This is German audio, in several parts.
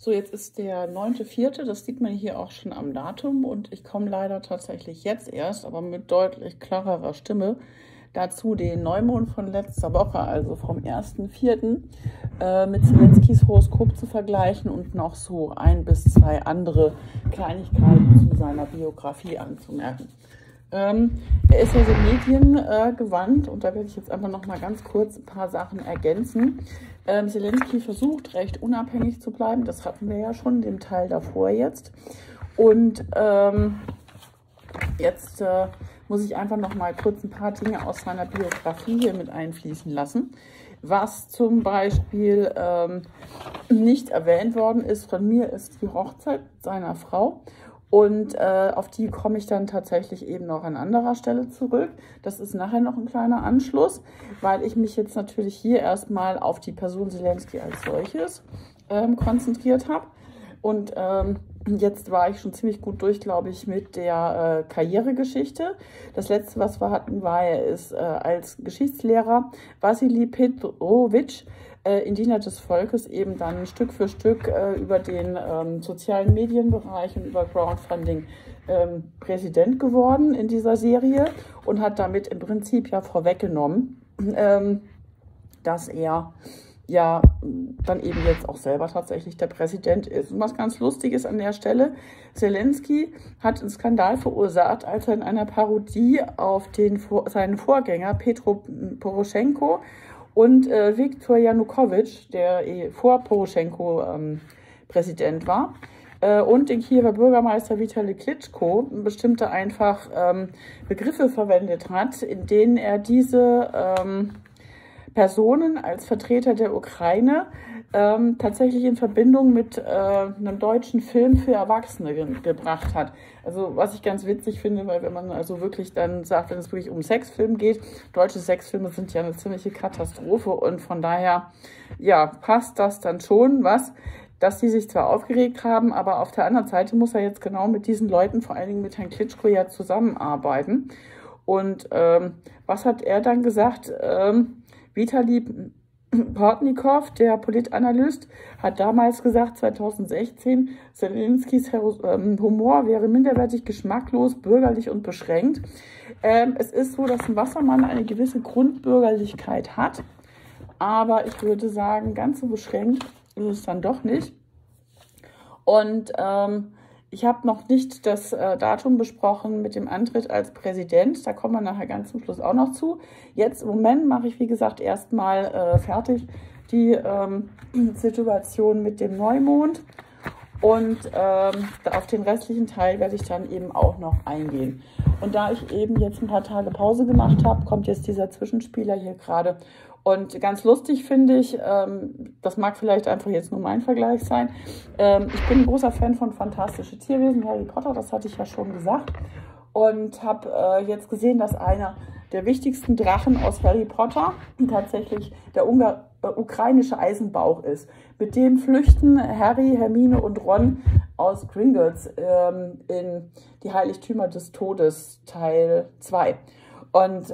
So, jetzt ist der 9.4., das sieht man hier auch schon am Datum und ich komme leider tatsächlich jetzt erst, aber mit deutlich klarerer Stimme, dazu den Neumond von letzter Woche, also vom 1.4., mit Selenskys Horoskop zu vergleichen und noch so 1 bis 2 andere Kleinigkeiten zu seiner Biografie anzumerken. Er ist ja so mediengewandt und da werde ich jetzt einfach noch mal ganz kurz ein paar Sachen ergänzen. Selenskyj versucht, recht unabhängig zu bleiben, das hatten wir ja schon in dem Teil davor jetzt. Und jetzt muss ich einfach noch mal kurz ein paar Dinge aus seiner Biografie hier mit einfließen lassen. Was zum Beispiel nicht erwähnt worden ist von mir, ist die Hochzeit seiner Frau. Und auf die komme ich dann tatsächlich eben noch an anderer Stelle zurück. Das ist nachher noch ein kleiner Anschluss, weil ich mich jetzt natürlich hier erstmal auf die Person Selenskyj als solches konzentriert habe. Und jetzt war ich schon ziemlich gut durch, glaube ich, mit der Karrieregeschichte. Das letzte, was wir hatten, war, er ist als Geschichtslehrer Wassili Petrowitsch in Diener des Volkes eben dann Stück für Stück über den sozialen Medienbereich und über Crowdfunding Präsident geworden in dieser Serie und hat damit im Prinzip ja vorweggenommen, dass er ja dann eben jetzt auch selber tatsächlich der Präsident ist. Und was ganz lustig ist an der Stelle, Selenskyj hat einen Skandal verursacht, als er in einer Parodie auf seinen Vorgänger Petro Poroschenko und Viktor Janukowitsch, der vor Poroschenko Präsident war, und den Kiewer Bürgermeister Vitali Klitschko bestimmte einfach Begriffe verwendet hat, in denen er diese Personen als Vertreter der Ukraine tatsächlich in Verbindung mit einem deutschen Film für Erwachsene gebracht hat. Also was ich ganz witzig finde, weil wenn man also wirklich dann sagt, wenn es wirklich um Sexfilm geht, deutsche Sexfilme sind ja eine ziemliche Katastrophe und von daher ja, passt das dann schon, dass die sich zwar aufgeregt haben, aber auf der anderen Seite muss er jetzt genau mit diesen Leuten, vor allen Dingen mit Herrn Klitschko ja zusammenarbeiten. Und was hat er dann gesagt? Vitali Portnikow, der Politanalyst, hat damals gesagt, 2016, Selenskys Humor wäre minderwertig, geschmacklos, bürgerlich und beschränkt. Es ist so, dass ein Wassermann eine gewisse Grundbürgerlichkeit hat, aber ich würde sagen, ganz so beschränkt ist es dann doch nicht. Und ich habe noch nicht das Datum besprochen mit dem Antritt als Präsident. Da kommen wir nachher ganz zum Schluss auch noch zu. Jetzt im Moment mache ich, wie gesagt, erstmal fertig die Situation mit dem Neumond. Und auf den restlichen Teil werde ich dann eben auch noch eingehen. Und da ich eben jetzt ein paar Tage Pause gemacht habe, kommt jetzt dieser Zwischenspieler hier gerade. Und ganz lustig finde ich, das mag vielleicht einfach jetzt nur mein Vergleich sein, ich bin ein großer Fan von Fantastische Tierwesen, Harry Potter, das hatte ich ja schon gesagt. Und habe jetzt gesehen, dass einer der wichtigsten Drachen aus Harry Potter tatsächlich der ukrainische Eisenbauch ist. Mit dem flüchten Harry, Hermine und Ron aus Gringotts in die Heiligtümer des Todes, Teil 2. Und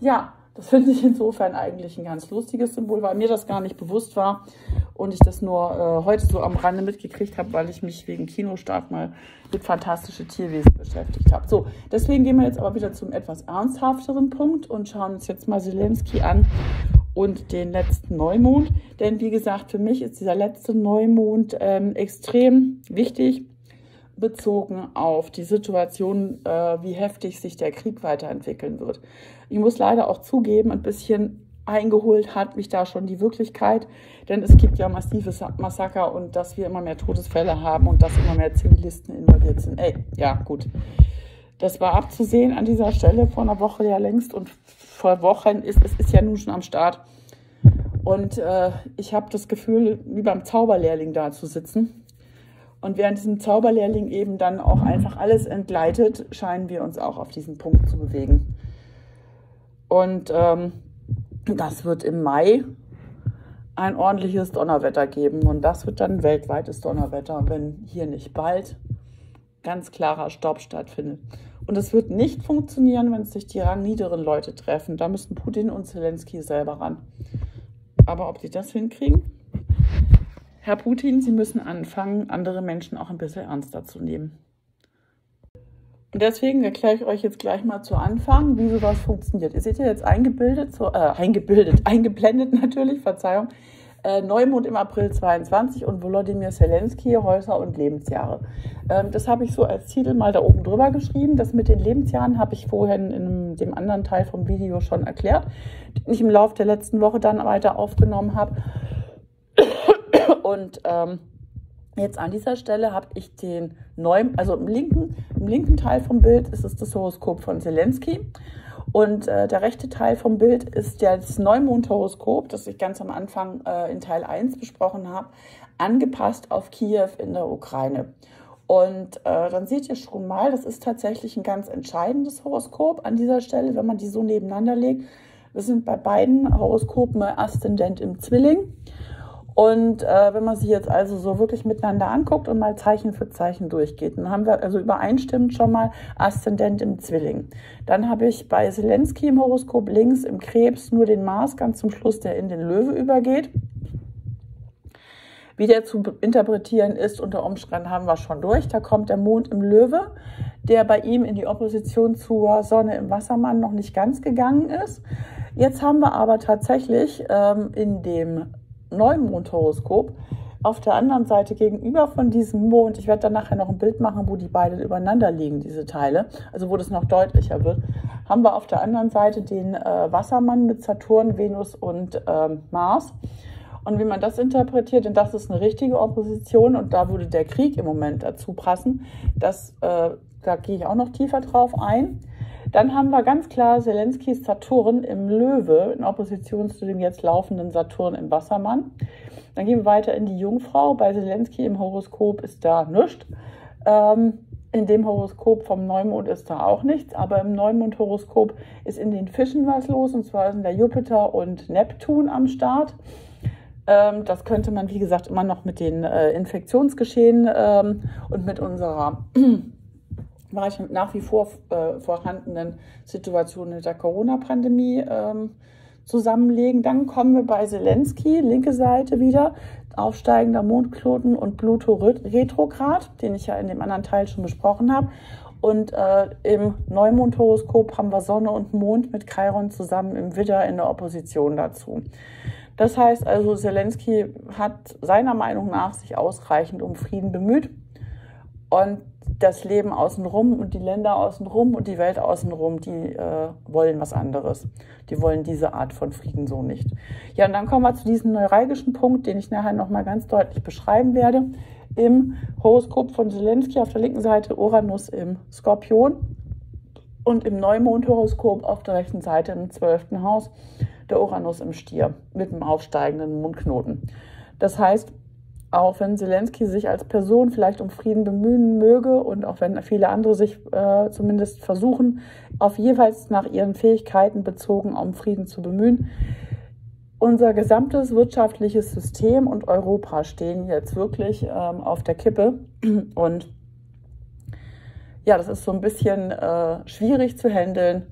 ja, das finde ich insofern eigentlich ein ganz lustiges Symbol, weil mir das gar nicht bewusst war und ich das nur heute so am Rande mitgekriegt habe, weil ich mich wegen Kinostart mal mit Fantastische Tierwesen beschäftigt habe. So, deswegen gehen wir jetzt aber wieder zum etwas ernsthafteren Punkt und schauen uns jetzt mal Selenskyj an und den letzten Neumond. Denn wie gesagt, für mich ist dieser letzte Neumond extrem wichtig, bezogen auf die Situation, wie heftig sich der Krieg weiterentwickeln wird. Ich muss leider auch zugeben, ein bisschen eingeholt hat mich da schon die Wirklichkeit, denn es gibt ja massives Massaker und dass wir immer mehr Todesfälle haben und dass immer mehr Zivilisten involviert sind. Ey, ja gut, das war abzusehen an dieser Stelle vor einer Woche ja längst und vor Wochen ist ja nun schon am Start. Und ich habe das Gefühl, wie beim Zauberlehrling da zu sitzen. Und während diesem Zauberlehrling eben dann auch einfach alles entgleitet, scheinen wir uns auch auf diesen Punkt zu bewegen. Und das wird im Mai ein ordentliches Donnerwetter geben. Und das wird dann ein weltweites Donnerwetter, wenn hier nicht bald ganz klarer Stopp stattfindet. Und es wird nicht funktionieren, wenn es sich die rangniederen Leute treffen. Da müssen Putin und Selenskyj selber ran. Aber ob sie das hinkriegen? Herr Putin, Sie müssen anfangen, andere Menschen auch ein bisschen ernster zu nehmen. Und deswegen erkläre ich euch jetzt gleich mal zu Anfang, wie sowas funktioniert. Ihr seht ja jetzt eingeblendet natürlich, Verzeihung, Neumond im April 22 und Wolodymyr Selenskyj, Häuser und Lebensjahre. Das habe ich so als Titel mal da oben drüber geschrieben. Das mit den Lebensjahren habe ich vorhin in dem anderen Teil vom Video schon erklärt, den ich im Laufe der letzten Woche dann weiter aufgenommen habe. Und jetzt an dieser Stelle habe ich den neuen, also im linken Teil vom Bild ist es das Horoskop von Selenskyj. Und der rechte Teil vom Bild ist das Neumondhoroskop, das ich ganz am Anfang in Teil 1 besprochen habe, angepasst auf Kiew in der Ukraine. Und dann seht ihr schon mal, das ist tatsächlich ein ganz entscheidendes Horoskop an dieser Stelle, wenn man die so nebeneinander legt. Wir sind bei beiden Horoskopen Aszendent im Zwilling. Und wenn man sie jetzt also so wirklich miteinander anguckt und mal Zeichen für Zeichen durchgeht, dann haben wir also übereinstimmend schon mal Aszendent im Zwilling. Dann habe ich bei Selenskyj im Horoskop links im Krebs nur den Mars, ganz zum Schluss, der in den Löwe übergeht. Wie der zu interpretieren ist, unter Umständen haben wir schon durch. Da kommt der Mond im Löwe, der bei ihm in die Opposition zur Sonne im Wassermann noch nicht ganz gegangen ist. Jetzt haben wir aber tatsächlich in dem Neumondhoroskop auf der anderen Seite gegenüber von diesem Mond, ich werde dann nachher noch ein Bild machen, wo die beiden übereinander liegen, diese Teile, also wo das noch deutlicher wird, haben wir auf der anderen Seite den Wassermann mit Saturn, Venus und Mars. Und wie man das interpretiert, denn das ist eine richtige Opposition und da würde der Krieg im Moment dazu passen, das, da gehe ich auch noch tiefer drauf ein. Dann haben wir ganz klar Selenskys Saturn im Löwe in Opposition zu dem jetzt laufenden Saturn im Wassermann. Dann gehen wir weiter in die Jungfrau. Bei Selenskyj im Horoskop ist da nichts. In dem Horoskop vom Neumond ist da auch nichts. Aber im Neumond-Horoskop ist in den Fischen was los. Und zwar sind da Jupiter und Neptun am Start. Das könnte man, wie gesagt, immer noch mit den Infektionsgeschehen und mit unserer nach wie vor vorhandenen Situationen mit der Corona-Pandemie zusammenlegen. Dann kommen wir bei Selenskyj, linke Seite wieder, aufsteigender Mondknoten und Pluto-Retrograd, den ich ja in dem anderen Teil schon besprochen habe. Und im Neumond-Horoskop haben wir Sonne und Mond mit Chiron zusammen im Widder in der Opposition dazu. Das heißt also, Selenskyj hat seiner Meinung nach sich ausreichend um Frieden bemüht und das Leben außenrum und die Länder außenrum und die Welt außenrum, die wollen was anderes. Die wollen diese Art von Frieden so nicht. Ja, und dann kommen wir zu diesem neuralgischen Punkt, den ich nachher nochmal ganz deutlich beschreiben werde. Im Horoskop von Selenskyj auf der linken Seite Uranus im Skorpion und im Neumondhoroskop auf der rechten Seite im 12. Haus der Uranus im Stier mit dem aufsteigenden Mondknoten. Das heißt, auch wenn Selenskyj sich als Person vielleicht um Frieden bemühen möge und auch wenn viele andere sich zumindest versuchen, auf jeweils nach ihren Fähigkeiten bezogen um Frieden zu bemühen, unser gesamtes wirtschaftliches System und Europa stehen jetzt wirklich auf der Kippe. Und ja, das ist so ein bisschen schwierig zu handeln,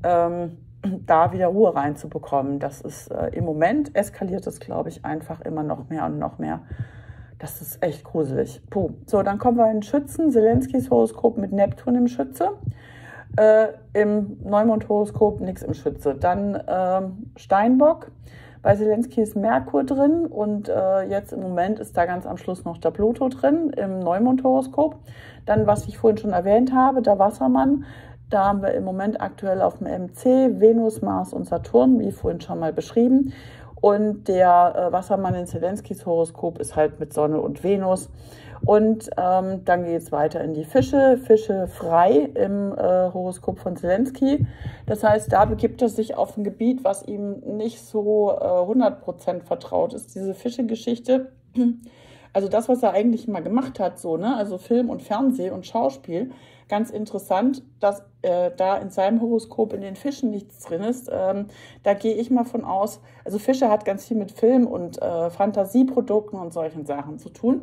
da wieder Ruhe reinzubekommen. Das ist im Moment eskaliert es, glaube ich, einfach immer noch mehr und noch mehr. Das ist echt gruselig. Puh. So, dann kommen wir in Schützen. Selenskys Horoskop mit Neptun im Schütze. Im Neumond-Horoskop nichts im Schütze. Dann Steinbock. Bei Selenskyj ist Merkur drin und jetzt im Moment ist da ganz am Schluss noch der Pluto drin im Neumond-Horoskop. Dann, was ich vorhin schon erwähnt habe, der Wassermann. Da haben wir im Moment aktuell auf dem MC Venus, Mars und Saturn, wie vorhin schon mal beschrieben. Und der Wassermann in Selenskys Horoskop ist halt mit Sonne und Venus. Und dann geht es weiter in die Fische. Fische frei im Horoskop von Selenskyj. Das heißt, da begibt er sich auf ein Gebiet, was ihm nicht so 100% vertraut ist. Diese Fische-Geschichte, also das, was er eigentlich immer gemacht hat, so, ne? Also Film und Fernseh und Schauspiel. Ganz interessant, dass da in seinem Horoskop in den Fischen nichts drin ist. Da gehe ich mal von aus, also Fische hat ganz viel mit Film und Fantasieprodukten und solchen Sachen zu tun.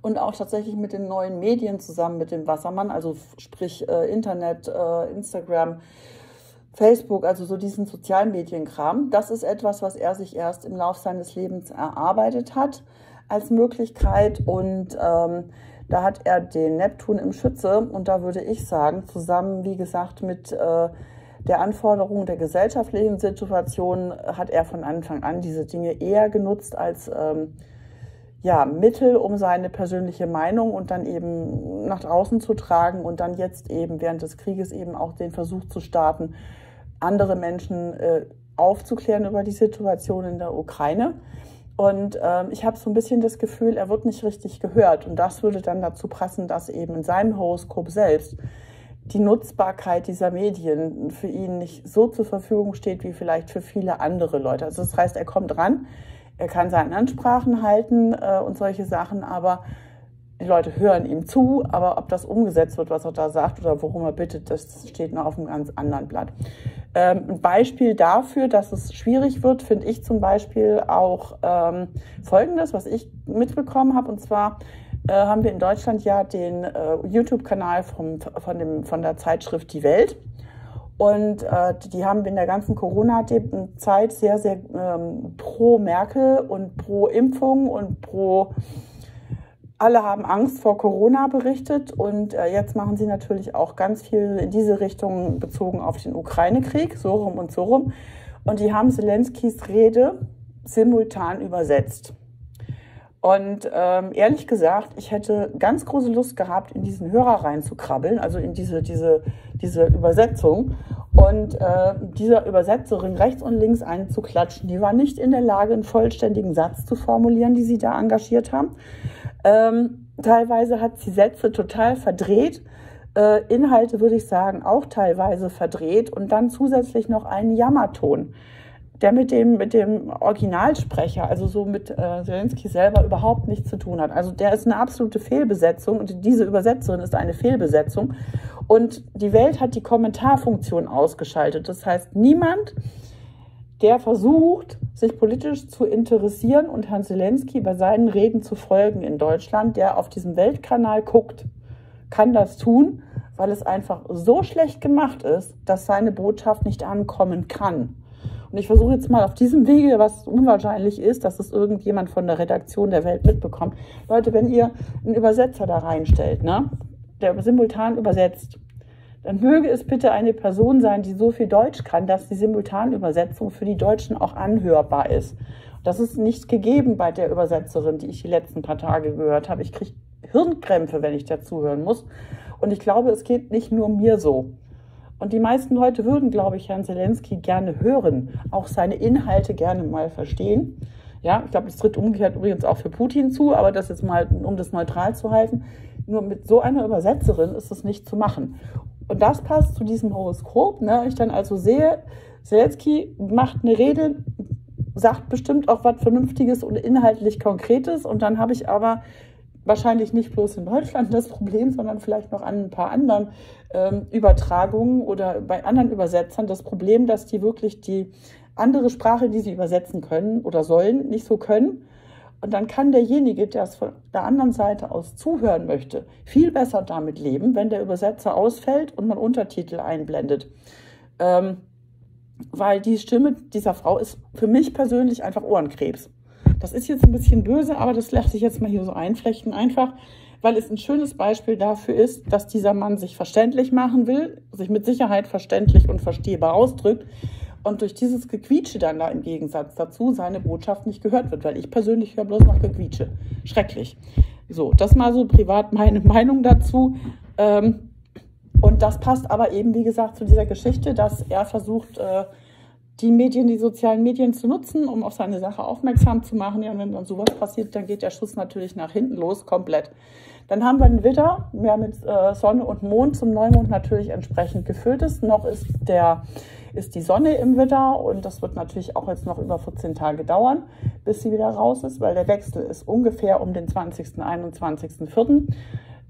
Und auch tatsächlich mit den neuen Medien zusammen mit dem Wassermann, also sprich Internet, Instagram, Facebook, also so diesen Sozialmedienkram, das ist etwas, was er sich erst im Laufe seines Lebens erarbeitet hat als Möglichkeit. Und da hat er den Neptun im Schütze. Und da würde ich sagen, zusammen, wie gesagt, mit der Anforderung der gesellschaftlichen Situation hat er von Anfang an diese Dinge eher genutzt als Mittel, um seine persönliche Meinung und dann eben nach draußen zu tragen und dann jetzt eben während des Krieges eben auch den Versuch zu starten, andere Menschen aufzuklären über die Situation in der Ukraine. Und ich habe so ein bisschen das Gefühl, er wird nicht richtig gehört. Und das würde dann dazu passen, dass eben in seinem Horoskop selbst die Nutzbarkeit dieser Medien für ihn nicht so zur Verfügung steht wie vielleicht für viele andere Leute. Also das heißt, er kommt ran, er kann seine Ansprachen halten und solche Sachen, aber die Leute hören ihm zu. Aber ob das umgesetzt wird, was er da sagt oder worum er bittet, das steht noch auf einem ganz anderen Blatt. Ein Beispiel dafür, dass es schwierig wird, finde ich zum Beispiel auch Folgendes, was ich mitbekommen habe, und zwar haben wir in Deutschland ja den YouTube-Kanal von der Zeitschrift Die Welt. Und die haben in der ganzen Corona-Zeit sehr, sehr pro Merkel und pro Impfung und pro alle haben Angst vor Corona berichtet. Und jetzt machen sie natürlich auch ganz viel in diese Richtung bezogen auf den Ukraine-Krieg, so rum und so rum. Und die haben Selenskys Rede simultan übersetzt. Und ehrlich gesagt, ich hätte ganz große Lust gehabt, in diesen Hörer reinzukrabbeln, also in diese Übersetzung. Und dieser Übersetzerin rechts und links einzuklatschen, die war nicht in der Lage, einen vollständigen Satz zu formulieren, die sie da engagiert haben. Teilweise hat sie Sätze total verdreht, Inhalte würde ich sagen auch teilweise verdreht und dann zusätzlich noch einen Jammerton, der mit dem Originalsprecher, also so mit Selenskyj selber, überhaupt nichts zu tun hat. Also der ist eine absolute Fehlbesetzung und diese Übersetzerin ist eine Fehlbesetzung. Und Die Welt hat die Kommentarfunktion ausgeschaltet. Das heißt, niemand, der versucht, sich politisch zu interessieren und Herrn Selenskyj bei seinen Reden zu folgen in Deutschland, der auf diesem Weltkanal guckt, kann das tun, weil es einfach so schlecht gemacht ist, dass seine Botschaft nicht ankommen kann. Und ich versuche jetzt mal auf diesem Wege, was unwahrscheinlich ist, dass es irgendjemand von der Redaktion der Welt mitbekommt. Leute, wenn ihr einen Übersetzer da reinstellt, ne, der simultan übersetzt, dann möge es bitte eine Person sein, die so viel Deutsch kann, dass die Simultanübersetzung für die Deutschen auch anhörbar ist. Das ist nicht gegeben bei der Übersetzerin, die ich die letzten paar Tage gehört habe. Ich kriege Hirnkrämpfe, wenn ich dazuhören muss. Und ich glaube, es geht nicht nur mir so. Und die meisten Leute würden, glaube ich, Herrn Selenskyj gerne hören, auch seine Inhalte gerne mal verstehen. Ja, ich glaube, das tritt umgekehrt übrigens auch für Putin zu, aber das jetzt mal, um das neutral zu halten, nur mit so einer Übersetzerin ist das nicht zu machen. Und das passt zu diesem Horoskop, ne? Ich dann also sehe, Selenskyj macht eine Rede, sagt bestimmt auch was Vernünftiges und inhaltlich Konkretes, und dann habe ich aber wahrscheinlich nicht bloß in Deutschland das Problem, sondern vielleicht noch an ein paar anderen Übertragungen oder bei anderen Übersetzern das Problem, dass die wirklich die andere Sprache, die sie übersetzen können oder sollen, nicht so können. Und dann kann derjenige, der es von der anderen Seite aus zuhören möchte, viel besser damit leben, wenn der Übersetzer ausfällt und man Untertitel einblendet. Weil die Stimme dieser Frau ist für mich persönlich einfach Ohrenkrebs. Das ist jetzt ein bisschen böse, aber das lasse ich jetzt mal hier so einflechten, einfach weil es ein schönes Beispiel dafür ist, dass dieser Mann sich verständlich machen will, sich mit Sicherheit verständlich und verstehbar ausdrückt und durch dieses Gequietsche dann da im Gegensatz dazu seine Botschaft nicht gehört wird, weil ich persönlich höre bloß noch Gequietsche. Schrecklich. So, das mal so privat meine Meinung dazu. Und das passt aber eben, wie gesagt, zu dieser Geschichte, dass er versucht, die Medien, die sozialen Medien zu nutzen, um auf seine Sache aufmerksam zu machen. Ja, und wenn dann sowas passiert, dann geht der Schuss natürlich nach hinten los, komplett. Dann haben wir einen Widder, ja, mit Sonne und Mond, zum Neumond natürlich entsprechend gefüllt ist. Noch ist die Sonne im Widder, und das wird natürlich auch jetzt noch über 14 Tage dauern, bis sie wieder raus ist, weil der Wechsel ist ungefähr um den 20., 21., 4.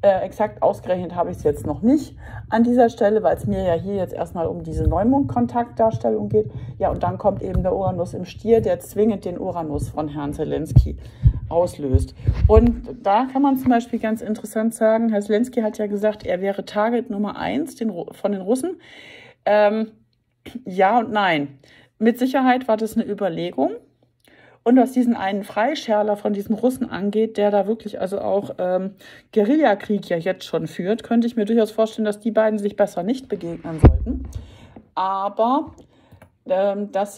Exakt ausgerechnet habe ich es jetzt noch nicht an dieser Stelle, weil es mir ja hier jetzt erstmal um diese Neumond-Kontaktdarstellung geht. Ja, und dann kommt eben der Uranus im Stier, der zwingend den Uranus von Herrn Selenskyj auslöst. Und da kann man zum Beispiel ganz interessant sagen, Herr Selenskyj hat ja gesagt, er wäre Target Nummer 1 von den Russen. Ja und nein. Mit Sicherheit war das eine Überlegung. Und was diesen einen Freischärler von diesem Russen angeht, der da wirklich also auch Guerillakrieg ja jetzt schon führt, könnte ich mir durchaus vorstellen, dass die beiden sich besser nicht begegnen sollten. Aber dass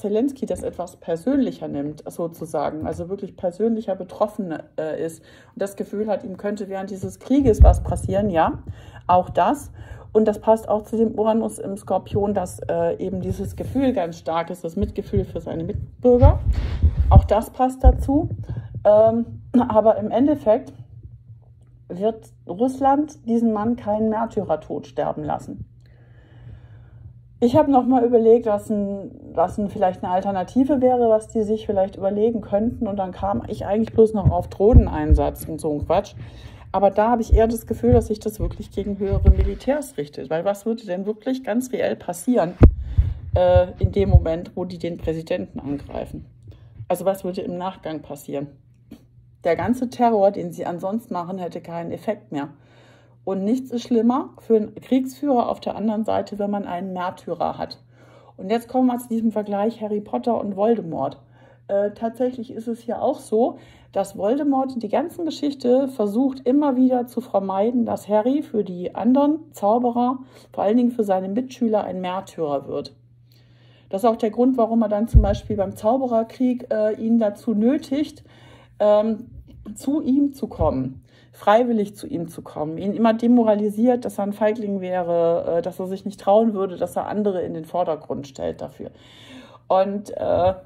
Selenskyj das etwas persönlicher nimmt, sozusagen, also wirklich persönlicher Betroffener ist und das Gefühl hat, ihm könnte während dieses Krieges was passieren, ja, auch das. Und das passt auch zu dem Uranus im Skorpion, dass eben dieses Gefühl ganz stark ist, das Mitgefühl für seine Mitbürger. Auch das passt dazu. Aber im Endeffekt wird Russland diesen Mann keinen Märtyrertod sterben lassen. Ich habe nochmal überlegt, was vielleicht eine Alternative wäre, was die sich vielleicht überlegen könnten. Und dann kam ich eigentlich bloß noch auf Drohneneinsatz und so ein Quatsch. Aber da habe ich eher das Gefühl, dass sich das wirklich gegen höhere Militärs richtet. Weil was würde denn wirklich ganz reell passieren in dem Moment, wo die den Präsidenten angreifen? Also was würde im Nachgang passieren? Der ganze Terror, den sie ansonsten machen, hätte keinen Effekt mehr. Und nichts ist schlimmer für einen Kriegsführer auf der anderen Seite, wenn man einen Märtyrer hat. Und jetzt kommen wir zu diesem Vergleich Harry Potter und Voldemort. Tatsächlich ist es hier auch so, dass Voldemort die ganze Geschichte versucht, immer wieder zu vermeiden, dass Harry für die anderen Zauberer, vor allen Dingen für seine Mitschüler, ein Märtyrer wird. Das ist auch der Grund, warum er dann zum Beispiel beim Zaubererkrieg ihn dazu nötigt, zu ihm zu kommen, freiwillig zu ihm zu kommen, ihn immer demoralisiert, dass er ein Feigling wäre, dass er sich nicht trauen würde, dass er andere in den Vordergrund stellt dafür. Und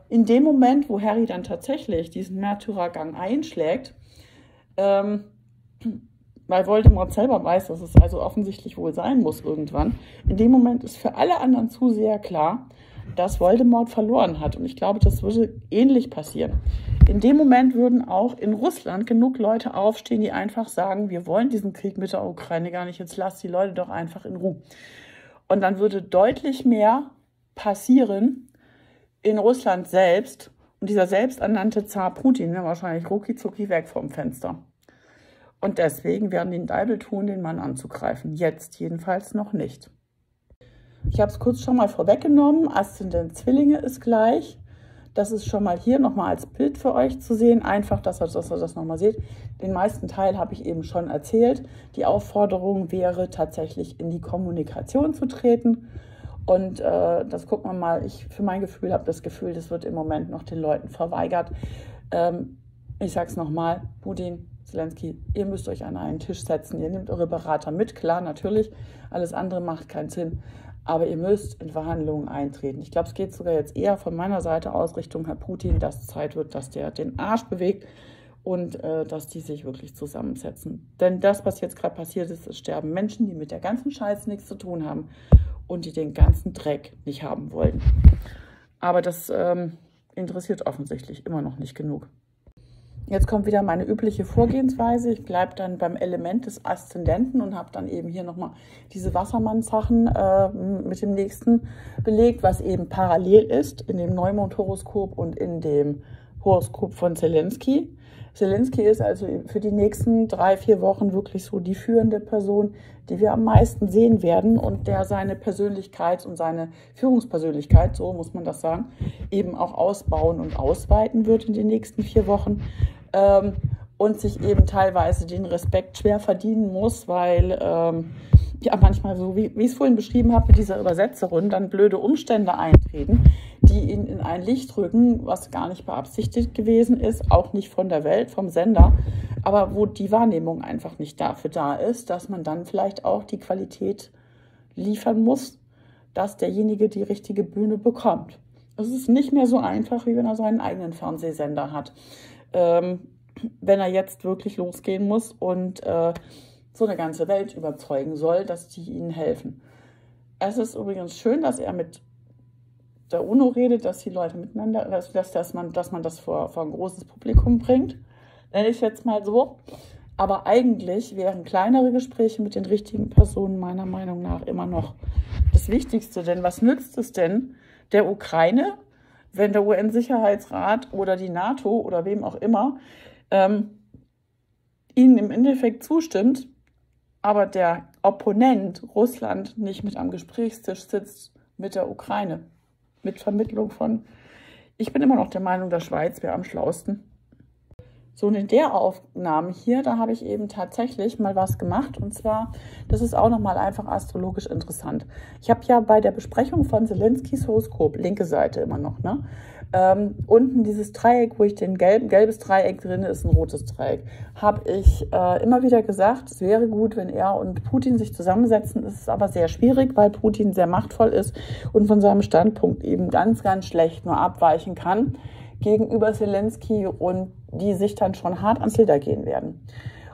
in dem Moment, wo Harry dann tatsächlich diesen Märtyrergang einschlägt, weil Voldemort selber weiß, dass es also offensichtlich wohl sein muss irgendwann, in dem Moment ist für alle anderen Zuseher klar, dass Voldemort verloren hat. Und ich glaube, das würde ähnlich passieren. In dem Moment würden auch in Russland genug Leute aufstehen, die einfach sagen, wir wollen diesen Krieg mit der Ukraine gar nicht, jetzt lasst die Leute doch einfach in Ruhe. Und dann würde deutlich mehr passieren in Russland selbst. Und dieser selbsternannte Zar Putin wäre wahrscheinlich ruckizucki weg vom Fenster. Und deswegen werden die einen Deibel tun, den Mann anzugreifen. Jetzt jedenfalls noch nicht. Ich habe es kurz schon mal vorweggenommen, Aszendent Zwillinge ist gleich. Das ist schon mal hier nochmal als Bild für euch zu sehen, einfach, dass ihr das nochmal seht. Den meisten Teil habe ich eben schon erzählt. Die Aufforderung wäre tatsächlich, in die Kommunikation zu treten. Und das gucken wir mal. Ich für mein Gefühl habe das Gefühl, das wird im Moment noch den Leuten verweigert. Ich sage es nochmal, Putin, Selenskyj, ihr müsst euch an einen Tisch setzen. Ihr nehmt eure Berater mit, klar, natürlich. Alles andere macht keinen Sinn. Aber ihr müsst in Verhandlungen eintreten. Ich glaube, es geht sogar jetzt eher von meiner Seite aus Richtung Herr Putin, dass es Zeit wird, dass der den Arsch bewegt und dass die sich wirklich zusammensetzen. Denn das, was jetzt gerade passiert ist, es sterben Menschen, die mit der ganzen Scheiße nichts zu tun haben und die den ganzen Dreck nicht haben wollen. Aber das interessiert offensichtlich immer noch nicht genug. Jetzt kommt wieder meine übliche Vorgehensweise. Ich bleibe dann beim Element des Aszendenten und habe dann eben hier nochmal diese Wassermann-Sachen mit dem nächsten belegt, was eben parallel ist in dem Neumond-Horoskop und in dem Horoskop von Selenskyj. Selenskyj ist also für die nächsten 3-4 Wochen wirklich so die führende Person, die wir am meisten sehen werden und der seine Persönlichkeit und seine Führungspersönlichkeit, so muss man das sagen, eben auch ausbauen und ausweiten wird in den nächsten 4 Wochen und sich eben teilweise den Respekt schwer verdienen muss, weil ja manchmal so, wie ich es vorhin beschrieben habe, mit dieser Übersetzerin dann blöde Umstände eintreten, die ihn in ein Licht rücken, was gar nicht beabsichtigt gewesen ist, auch nicht von der Welt, vom Sender, aber wo die Wahrnehmung einfach nicht dafür da ist, dass man dann vielleicht auch die Qualität liefern muss, dass derjenige die richtige Bühne bekommt. Es ist nicht mehr so einfach, wie wenn er seinen eigenen Fernsehsender hat, wenn er jetzt wirklich losgehen muss und so eine ganze Welt überzeugen soll, dass die ihnen helfen. Es ist übrigens schön, dass er mit der UNO redet, dass die Leute miteinander, dass man das vor ein großes Publikum bringt, nenne ich es jetzt mal so. Aber eigentlich wären kleinere Gespräche mit den richtigen Personen meiner Meinung nach immer noch das Wichtigste. Denn was nützt es denn der Ukraine, wenn der UN-Sicherheitsrat oder die NATO oder wem auch immer ihnen im Endeffekt zustimmt, aber der Opponent Russland nicht mit am Gesprächstisch sitzt mit der Ukraine, mit Vermittlung von, ich bin immer noch der Meinung, der Schweiz wäre am schlausten. So, und in der Aufnahme hier, da habe ich eben tatsächlich mal was gemacht. Und zwar, das ist auch nochmal einfach astrologisch interessant. Ich habe ja bei der Besprechung von Selenskys Horoskop, linke Seite immer noch, ne? Unten dieses Dreieck, wo ich den gelbes Dreieck drin ist, ein rotes Dreieck, habe ich immer wieder gesagt, es wäre gut, wenn er und Putin sich zusammensetzen. Es ist aber sehr schwierig, weil Putin sehr machtvoll ist und von seinem Standpunkt eben ganz, ganz schlecht nur abweichen kann gegenüber Selenskyj und die sich dann schon hart ans Leder gehen werden.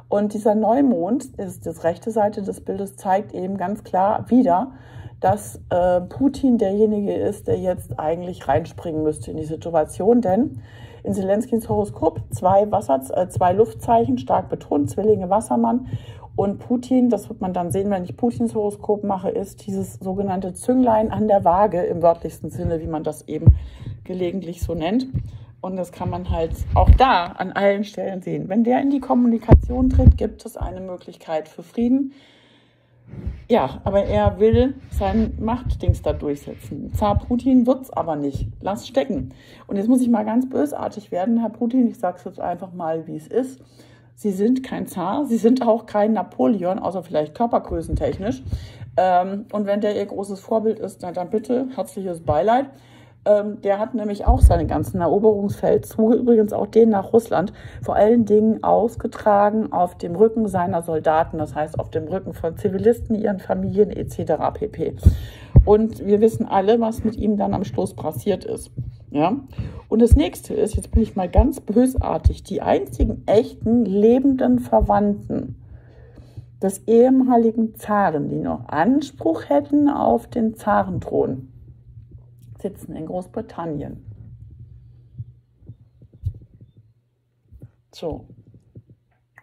Und dieser Neumond, ist die rechte Seite des Bildes, zeigt eben ganz klar wieder, dass Putin derjenige ist, der jetzt eigentlich reinspringen müsste in die Situation. Denn in Selenskys Horoskop zwei Luftzeichen, stark betont, Zwillinge, Wassermann. Und Putin, das wird man dann sehen, wenn ich Putins Horoskop mache, ist dieses sogenannte Zünglein an der Waage im wörtlichsten Sinne, wie man das eben gelegentlich so nennt. Und das kann man halt auch da an allen Stellen sehen. Wenn der in die Kommunikation tritt, gibt es eine Möglichkeit für Frieden. Ja, aber er will sein Machtdings da durchsetzen. Zar Putin wird es aber nicht. Lass stecken. Und jetzt muss ich mal ganz bösartig werden, Herr Putin. Ich sage es jetzt einfach mal, wie es ist. Sie sind kein Zar, Sie sind auch kein Napoleon, außer vielleicht körpergrößentechnisch. Und wenn der Ihr großes Vorbild ist, dann bitte herzliches Beileid. Der hat nämlich auch seine ganzen Eroberungsfeldzüge, übrigens auch den nach Russland, vor allen Dingen ausgetragen auf dem Rücken seiner Soldaten, das heißt auf dem Rücken von Zivilisten, ihren Familien etc. pp. Und wir wissen alle, was mit ihm dann am Schluss passiert ist. Ja? Und das nächste ist, jetzt bin ich mal ganz bösartig, die einzigen echten lebenden Verwandten des ehemaligen Zaren, die noch Anspruch hätten auf den Zarenthron, sitzen in Großbritannien. So.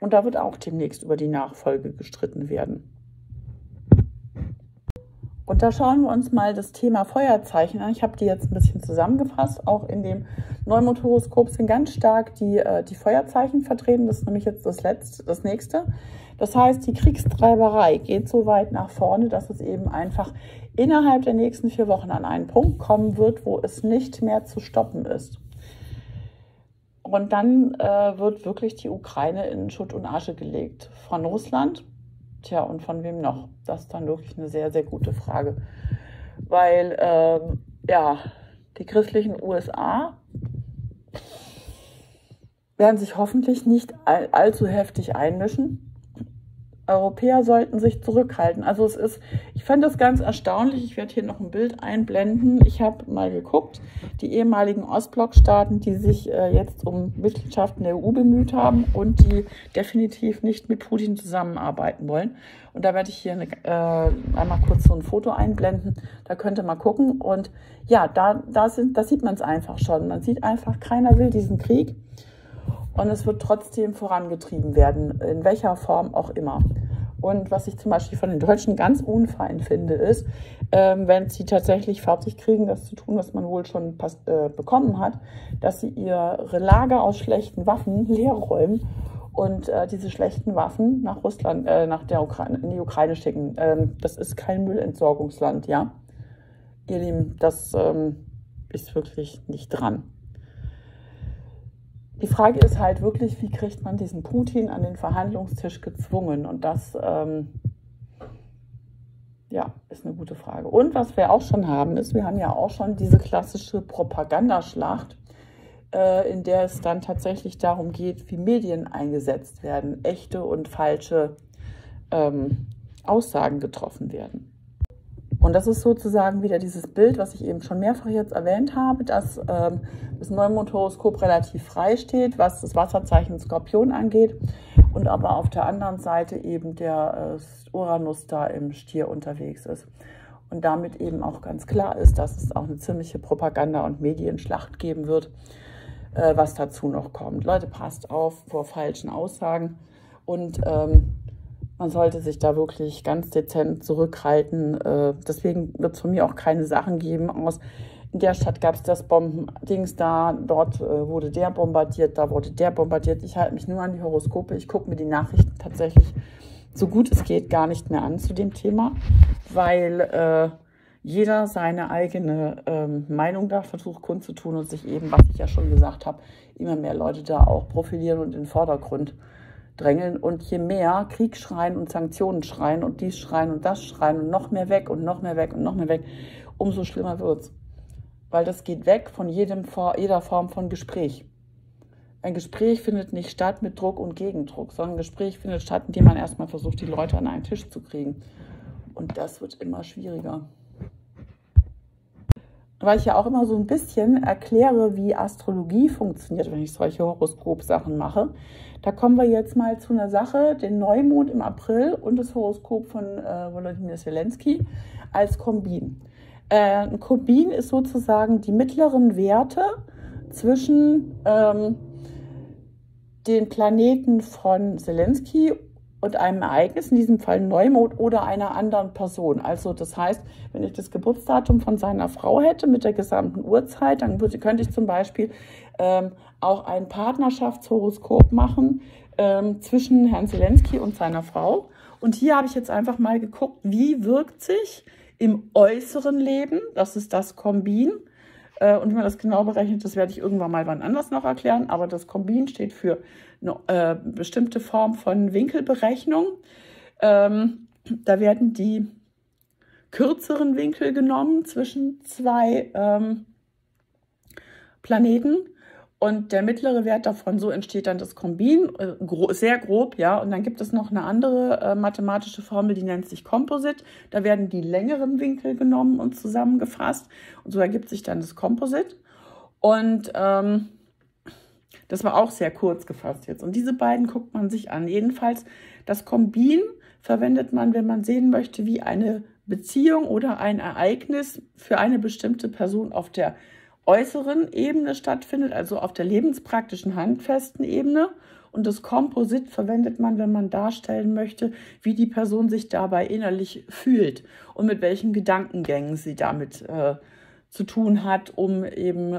Und da wird auch demnächst über die Nachfolge gestritten werden. Und da schauen wir uns mal das Thema Feuerzeichen an. Ich habe die jetzt ein bisschen zusammengefasst. Auch in dem Neumond-Horoskop sind ganz stark die Feuerzeichen vertreten. Das ist nämlich jetzt das nächste. Das heißt, die Kriegstreiberei geht so weit nach vorne, dass es eben einfach innerhalb der nächsten 4 Wochen an einen Punkt kommen wird, wo es nicht mehr zu stoppen ist. Und dann wird wirklich die Ukraine in Schutt und Asche gelegt. Von Russland. Tja, und von wem noch? Das ist dann wirklich eine sehr, sehr gute Frage. Weil, ja, die christlichen USA werden sich hoffentlich nicht allzu heftig einmischen. Europäer sollten sich zurückhalten. Also es ist, ich fand das ganz erstaunlich. Ich werde hier noch ein Bild einblenden. Ich habe mal geguckt, die ehemaligen Ostblockstaaten, die sich jetzt um Mitgliedschaften der EU bemüht haben und die definitiv nicht mit Putin zusammenarbeiten wollen. Und da werde ich hier einmal kurz so ein Foto einblenden. Da könnt ihr mal gucken. Und ja, da sieht man es einfach schon. Man sieht einfach, keiner will diesen Krieg. Und es wird trotzdem vorangetrieben werden, in welcher Form auch immer. Und was ich zum Beispiel von den Deutschen ganz unfein finde, ist, wenn sie tatsächlich fertig kriegen, das zu tun, was man wohl schon bekommen hat, dass sie ihre Lager aus schlechten Waffen leer räumen und diese schlechten Waffen nach Russland, in die Ukraine schicken. Das ist kein Müllentsorgungsland, ja. Ihr Lieben, das ist wirklich nicht dran. Die Frage ist halt wirklich, wie kriegt man diesen Putin an den Verhandlungstisch gezwungen? Und das ja, ist eine gute Frage. Und was wir auch schon haben, ist, wir haben ja auch schon diese klassische Propagandaschlacht, in der es dann tatsächlich darum geht, wie Medien eingesetzt werden, echte und falsche Aussagen getroffen werden. Und das ist sozusagen wieder dieses Bild, was ich eben schon mehrfach jetzt erwähnt habe, dass das Neumond-Horoskop relativ frei steht, was das Wasserzeichen Skorpion angeht und aber auf der anderen Seite eben der Uranus da im Stier unterwegs ist. Und damit eben auch ganz klar ist, dass es auch eine ziemliche Propaganda- und Medienschlacht geben wird, was dazu noch kommt. Leute, passt auf vor falschen Aussagen und man sollte sich da wirklich ganz dezent zurückhalten. Deswegen wird es von mir auch keine Sachen geben aus, in der Stadt gab es das Bombendings da, dort wurde der bombardiert, da wurde der bombardiert. Ich halte mich nur an die Horoskope. Ich gucke mir die Nachrichten tatsächlich so gut es geht gar nicht mehr an zu dem Thema, weil jeder seine eigene Meinung da versucht kundzutun und sich eben, was ich ja schon gesagt habe, immer mehr Leute da auch profilieren und in den Vordergrund drängeln. Und je mehr Krieg schreien und Sanktionen schreien und dies schreien und das schreien und noch mehr weg und noch mehr weg und noch mehr weg, umso schlimmer wird's. Weil das geht weg von jeder Form von Gespräch. Ein Gespräch findet nicht statt mit Druck und Gegendruck, sondern ein Gespräch findet statt, indem man erstmal versucht, die Leute an einen Tisch zu kriegen. Und das wird immer schwieriger. Weil ich ja auch immer so ein bisschen erkläre, wie Astrologie funktioniert, wenn ich solche Horoskop-Sachen mache. Da kommen wir jetzt mal zu einer Sache, den Neumond im April und das Horoskop von Wolodymyr Selenskyj als Kombin. Ein Kombin ist sozusagen die mittleren Werte zwischen den Planeten von Selenskyj und einem Ereignis, in diesem Fall Neumond oder einer anderen Person. Also das heißt, wenn ich das Geburtsdatum von seiner Frau hätte mit der gesamten Uhrzeit, dann könnte ich zum Beispiel auch ein Partnerschaftshoroskop machen zwischen Herrn Selenskyj und seiner Frau. Und hier habe ich jetzt einfach mal geguckt, wie wirkt sich im äußeren Leben, das ist das Kombin, und wenn man das genau berechnet, das werde ich irgendwann mal wann anders noch erklären, aber das Kombin steht für eine bestimmte Form von Winkelberechnung. Da werden die kürzeren Winkel genommen zwischen zwei Planeten und der mittlere Wert davon, so entsteht dann das Kombin, sehr grob, ja. Und dann gibt es noch eine andere mathematische Formel, die nennt sich Composite. Da werden die längeren Winkel genommen und zusammengefasst. Und so ergibt sich dann das Composite. Und das war auch sehr kurz gefasst jetzt. Und diese beiden guckt man sich an. Jedenfalls das Kombin verwendet man, wenn man sehen möchte, wie eine Beziehung oder ein Ereignis für eine bestimmte Person auf der äußeren Ebene stattfindet, also auf der lebenspraktischen, handfesten Ebene. Und das Komposit verwendet man, wenn man darstellen möchte, wie die Person sich dabei innerlich fühlt und mit welchen Gedankengängen sie damit zu tun hat, um eben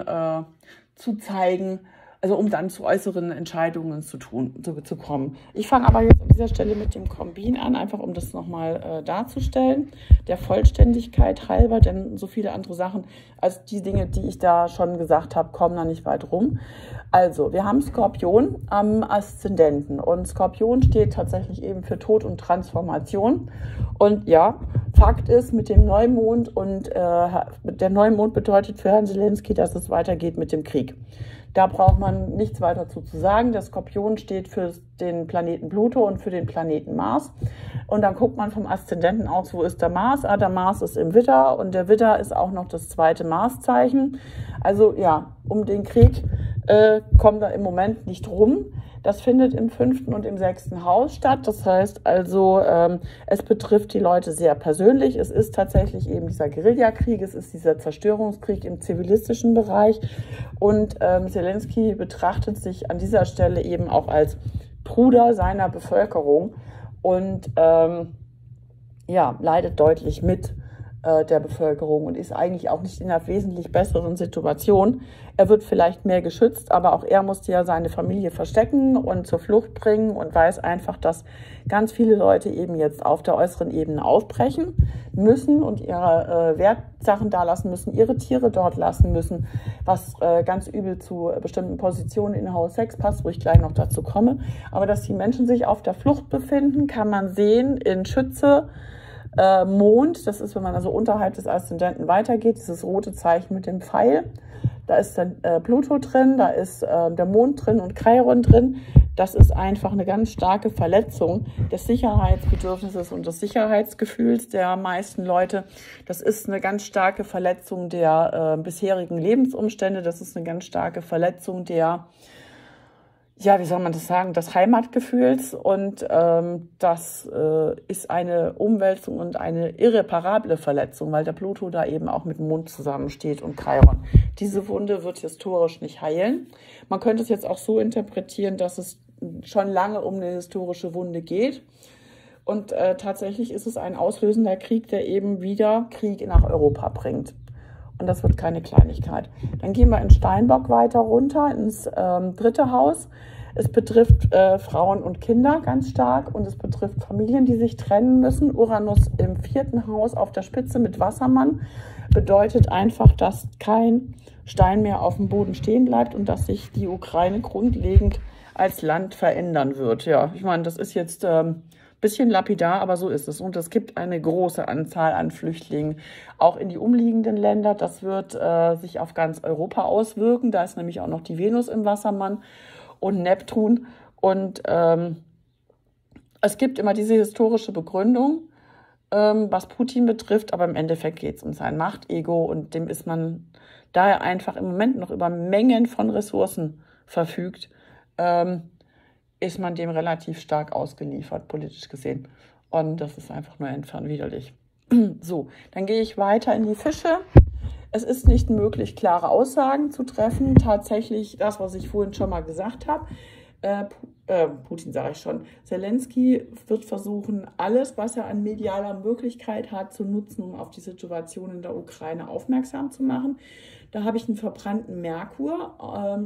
zu zeigen, also um dann zu äußeren Entscheidungen zu kommen. Ich fange aber jetzt an dieser Stelle mit dem Kombin an, einfach um das nochmal darzustellen, der Vollständigkeit halber, denn so viele andere Sachen, als die Dinge, die ich da schon gesagt habe, kommen da nicht weit rum. Also, wir haben Skorpion am Aszendenten und Skorpion steht tatsächlich eben für Tod und Transformation. Und ja, Fakt ist, mit dem Neumond und der Neumond bedeutet für Herrn Selenskyj, dass es weitergeht mit dem Krieg. Da braucht man nichts weiter zu sagen. Der Skorpion steht für den Planeten Pluto und für den Planeten Mars. Und dann guckt man vom Aszendenten aus, wo ist der Mars? Ah, der Mars ist im Widder und der Widder ist auch noch das zweite Marszeichen. Also ja, um den Krieg kommen da im Moment nicht rum. Das findet im 5. und im 6. Haus statt. Das heißt also, es betrifft die Leute sehr persönlich. Es ist tatsächlich eben dieser Guerillakrieg, es ist dieser Zerstörungskrieg im zivilistischen Bereich. Und Selenskyj betrachtet sich an dieser Stelle eben auch als Bruder seiner Bevölkerung und ja, leidet deutlich mit der Bevölkerung und ist eigentlich auch nicht in einer wesentlich besseren Situation. Er wird vielleicht mehr geschützt, aber auch er musste ja seine Familie verstecken und zur Flucht bringen und weiß einfach, dass ganz viele Leute eben jetzt auf der äußeren Ebene aufbrechen müssen und ihre Wertsachen da lassen müssen, ihre Tiere dort lassen müssen, was ganz übel zu bestimmten Positionen in Haus 6 passt, wo ich gleich noch dazu komme. Aber dass die Menschen sich auf der Flucht befinden, kann man sehen in Schütze, Mond, das ist, wenn man also unterhalb des Aszendenten weitergeht, dieses rote Zeichen mit dem Pfeil, da ist dann Pluto drin, da ist der Mond drin und Chiron drin. Das ist einfach eine ganz starke Verletzung des Sicherheitsbedürfnisses und des Sicherheitsgefühls der meisten Leute. Das ist eine ganz starke Verletzung der bisherigen Lebensumstände, das ist eine ganz starke Verletzung der, ja, wie soll man das sagen, des Heimatgefühls und das ist eine Umwälzung und eine irreparable Verletzung, weil der Pluto da eben auch mit dem Mond zusammensteht und Chiron. Diese Wunde wird historisch nicht heilen. Man könnte es jetzt auch so interpretieren, dass es schon lange um eine historische Wunde geht und tatsächlich ist es ein auslösender Krieg, der eben wieder Krieg nach Europa bringt. Und das wird keine Kleinigkeit. Dann gehen wir in Steinbock weiter runter, ins dritte Haus. Es betrifft Frauen und Kinder ganz stark und es betrifft Familien, die sich trennen müssen. Uranus im 4. Haus auf der Spitze mit Wassermann bedeutet einfach, dass kein Stein mehr auf dem Boden stehen bleibt und dass sich die Ukraine grundlegend als Land verändern wird. Ja, ich meine, das ist jetzt bisschen lapidar, aber so ist es. Und es gibt eine große Anzahl an Flüchtlingen, auch in die umliegenden Länder. Das wird sich auf ganz Europa auswirken. Da ist nämlich auch noch die Venus im Wassermann und Neptun. Und es gibt immer diese historische Begründung, was Putin betrifft. Aber im Endeffekt geht es um sein Machtego. Und dem ist man, da er einfach im Moment noch über Mengen von Ressourcen verfügt, ist man dem relativ stark ausgeliefert, politisch gesehen. Und das ist einfach nur entfernt widerlich. So, dann gehe ich weiter in die Fische. Es ist nicht möglich, klare Aussagen zu treffen. Tatsächlich, das, was ich vorhin schon mal gesagt habe, Putin sage ich schon, Selenskyj wird versuchen, alles, was er an medialer Möglichkeit hat, zu nutzen, um auf die Situation in der Ukraine aufmerksam zu machen. Da habe ich einen verbrannten Merkur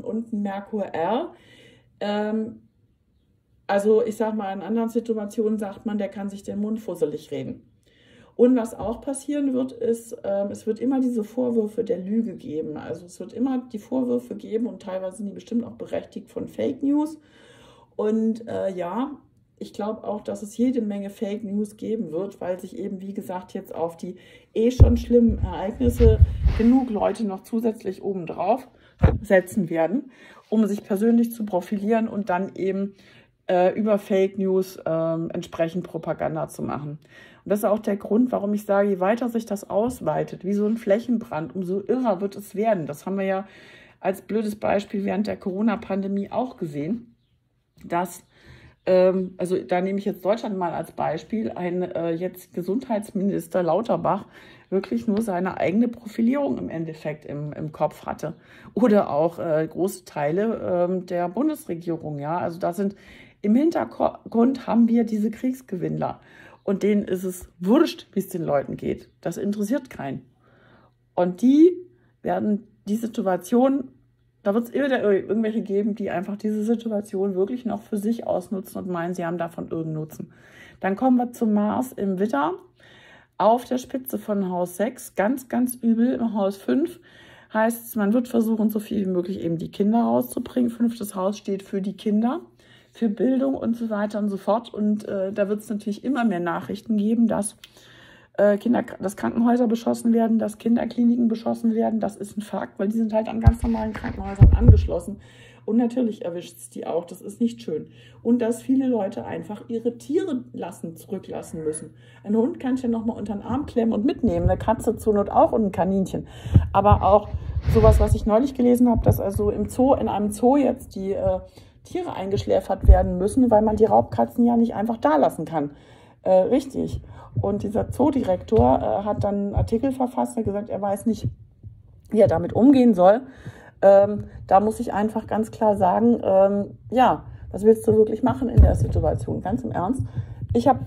und einen Merkur R. Also ich sage mal, in anderen Situationen sagt man, der kann sich den Mund fusselig reden. Und was auch passieren wird, ist, es wird immer diese Vorwürfe der Lüge geben. Also es wird immer die Vorwürfe geben und teilweise sind die bestimmt auch berechtigt von Fake News. Und ja, ich glaube auch, dass es jede Menge Fake News geben wird, weil sich eben, wie gesagt, jetzt auf die eh schon schlimmen Ereignisse genug Leute noch zusätzlich obendrauf setzen werden, um sich persönlich zu profilieren und dann eben über Fake News entsprechend Propaganda zu machen. Und das ist auch der Grund, warum ich sage, je weiter sich das ausweitet, wie so ein Flächenbrand, umso irrer wird es werden. Das haben wir ja als blödes Beispiel während der Corona-Pandemie auch gesehen, dass, also da nehme ich jetzt Deutschland mal als Beispiel, ein jetzt Gesundheitsminister Lauterbach wirklich nur seine eigene Profilierung im Endeffekt im Kopf hatte. Oder auch große Teile der Bundesregierung. Ja, also da sind im Hintergrund haben wir diese Kriegsgewinnler. Und denen ist es wurscht, wie es den Leuten geht. Das interessiert keinen. Und die werden die Situation, da wird es immer irgendwelche geben, die einfach diese Situation wirklich noch für sich ausnutzen und meinen, sie haben davon irgendeinen Nutzen. Dann kommen wir zum Mars im Widder. Auf der Spitze von Haus 6, ganz, ganz übel, im Haus 5 heißt es, man wird versuchen, so viel wie möglich eben die Kinder rauszubringen. 5. Haus steht für die Kinder, für Bildung und so weiter und so fort. Und da wird es natürlich immer mehr Nachrichten geben, dass, dass Krankenhäuser beschossen werden, dass Kinderkliniken beschossen werden. Das ist ein Fakt, weil die sind halt an ganz normalen Krankenhäusern angeschlossen. Und natürlich erwischt es die auch, das ist nicht schön. Und dass viele Leute einfach ihre Tiere zurücklassen müssen. Ein Hund kann ich ja nochmal unter den Arm klemmen und mitnehmen, eine Katze zur Not auch und ein Kaninchen. Aber auch sowas, was ich neulich gelesen habe, dass also im Zoo, in einem Zoo jetzt die Tiere eingeschläfert werden müssen, weil man die Raubkatzen ja nicht einfach da lassen kann. Richtig. Und dieser Zoodirektor hat dann einen Artikel verfasst, der gesagt, er weiß nicht, wie er damit umgehen soll. Da muss ich einfach ganz klar sagen, ja, was willst du wirklich machen in der Situation? Ganz im Ernst. Ich habe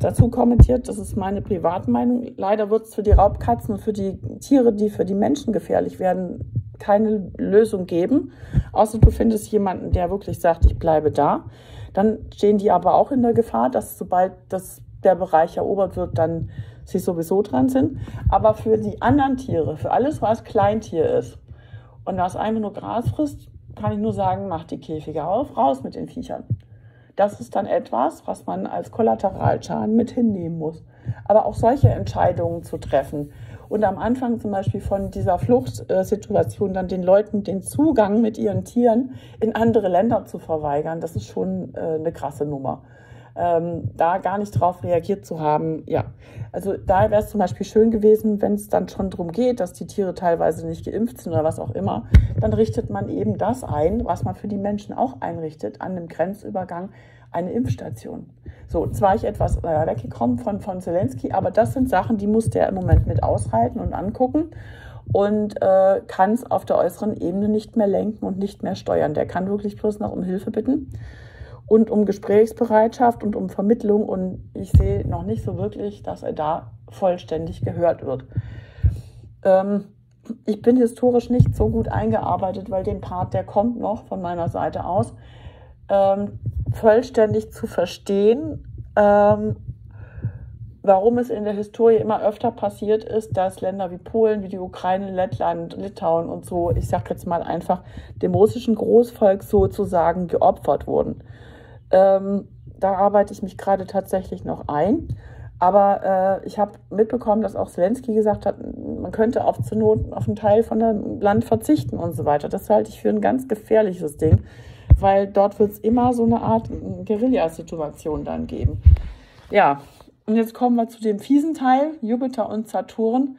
dazu kommentiert, das ist meine Privatmeinung. Leider wird es für die Raubkatzen und für die Tiere, die für die Menschen gefährlich werden, keine Lösung geben. Außer du findest jemanden, der wirklich sagt, ich bleibe da. Dann stehen die aber auch in der Gefahr, dass sobald das der Bereich erobert wird, dann sie sowieso dran sind. Aber für die anderen Tiere, für alles, was Kleintier ist, und was einfach nur Gras frisst, kann ich nur sagen, macht die Käfige auf, raus mit den Viechern. Das ist dann etwas, was man als Kollateralschaden mit hinnehmen muss. Aber auch solche Entscheidungen zu treffen und am Anfang zum Beispiel von dieser Fluchtsituation dann den Leuten den Zugang mit ihren Tieren in andere Länder zu verweigern, das ist schon eine krasse Nummer. Da gar nicht drauf reagiert zu haben, ja. Also da wäre es zum Beispiel schön gewesen, wenn es dann schon darum geht, dass die Tiere teilweise nicht geimpft sind oder was auch immer, dann richtet man eben das ein, was man für die Menschen auch einrichtet, an einem Grenzübergang eine Impfstation. So, zwar ich etwas weggekommen von Selenskyj, aber das sind Sachen, die muss der im Moment mit aushalten und angucken und kann es auf der äußeren Ebene nicht mehr lenken und nicht mehr steuern. Der kann wirklich bloß noch um Hilfe bitten. Und um Gesprächsbereitschaft und um Vermittlung. Und ich sehe noch nicht so wirklich, dass er da vollständig gehört wird. Ich bin historisch nicht so gut eingearbeitet, weil den Part, der kommt noch von meiner Seite aus. vollständig zu verstehen, warum es in der Historie immer öfter passiert ist, dass Länder wie Polen, wie die Ukraine, Lettland, Litauen und so, ich sage jetzt mal einfach, dem russischen Großvolk sozusagen geopfert wurden. Da arbeite ich mich gerade tatsächlich noch ein. Aber ich habe mitbekommen, dass auch Selenskyj gesagt hat, man könnte auch zur Not auf einen Teil von einem Land verzichten und so weiter. Das halte ich für ein ganz gefährliches Ding, weil dort wird es immer so eine Art Guerilla-Situation dann geben. Ja, und jetzt kommen wir zu dem fiesen Teil, Jupiter und Saturn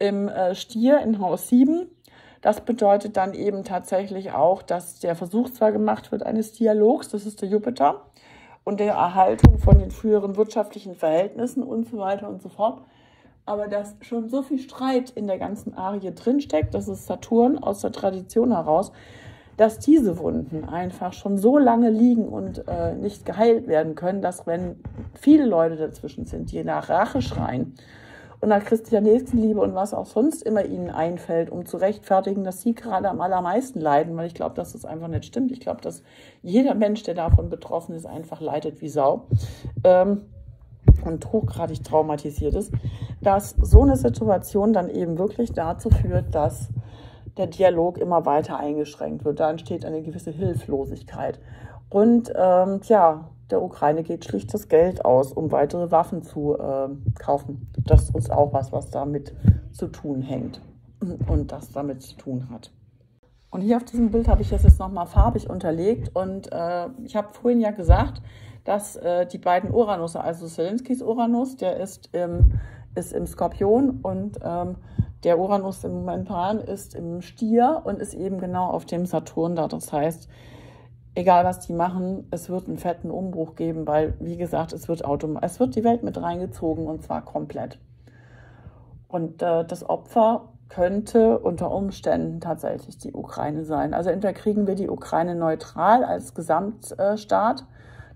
im Stier in Haus 7. Das bedeutet dann eben tatsächlich auch, dass der Versuch zwar gemacht wird eines Dialogs, das ist der Jupiter, und der Erhaltung von den früheren wirtschaftlichen Verhältnissen und so weiter und so fort. Aber dass schon so viel Streit in der ganzen Arie drinsteckt, das ist Saturn aus der Tradition heraus, dass diese Wunden einfach schon so lange liegen und nicht geheilt werden können, dass wenn viele Leute dazwischen sind, die nach Rache schreien und nach christlicher Nächstenliebe und was auch sonst immer ihnen einfällt, um zu rechtfertigen, dass sie gerade am allermeisten leiden, weil ich glaube, dass das einfach nicht stimmt. Ich glaube, dass jeder Mensch, der davon betroffen ist, einfach leidet wie Sau und hochgradig traumatisiert ist, dass so eine Situation dann eben wirklich dazu führt, dass der Dialog immer weiter eingeschränkt wird. Da entsteht eine gewisse Hilflosigkeit. Und ja, der Ukraine geht schlicht das Geld aus, um weitere Waffen zu kaufen. Das ist auch was damit zu tun hängt und das damit zu tun hat. Und hier auf diesem Bild habe ich das jetzt nochmal farbig unterlegt. Und ich habe vorhin ja gesagt, dass die beiden Uranusse, also Selenskys Uranus, der ist im Skorpion und der Uranus im Momentan ist im Stier und ist eben genau auf dem Saturn da. Das heißt, egal was die machen, es wird einen fetten Umbruch geben, weil, wie gesagt, es wird die Welt mit reingezogen und zwar komplett. Und das Opfer könnte unter Umständen tatsächlich die Ukraine sein. Also entweder kriegen wir die Ukraine neutral als Gesamtstaat,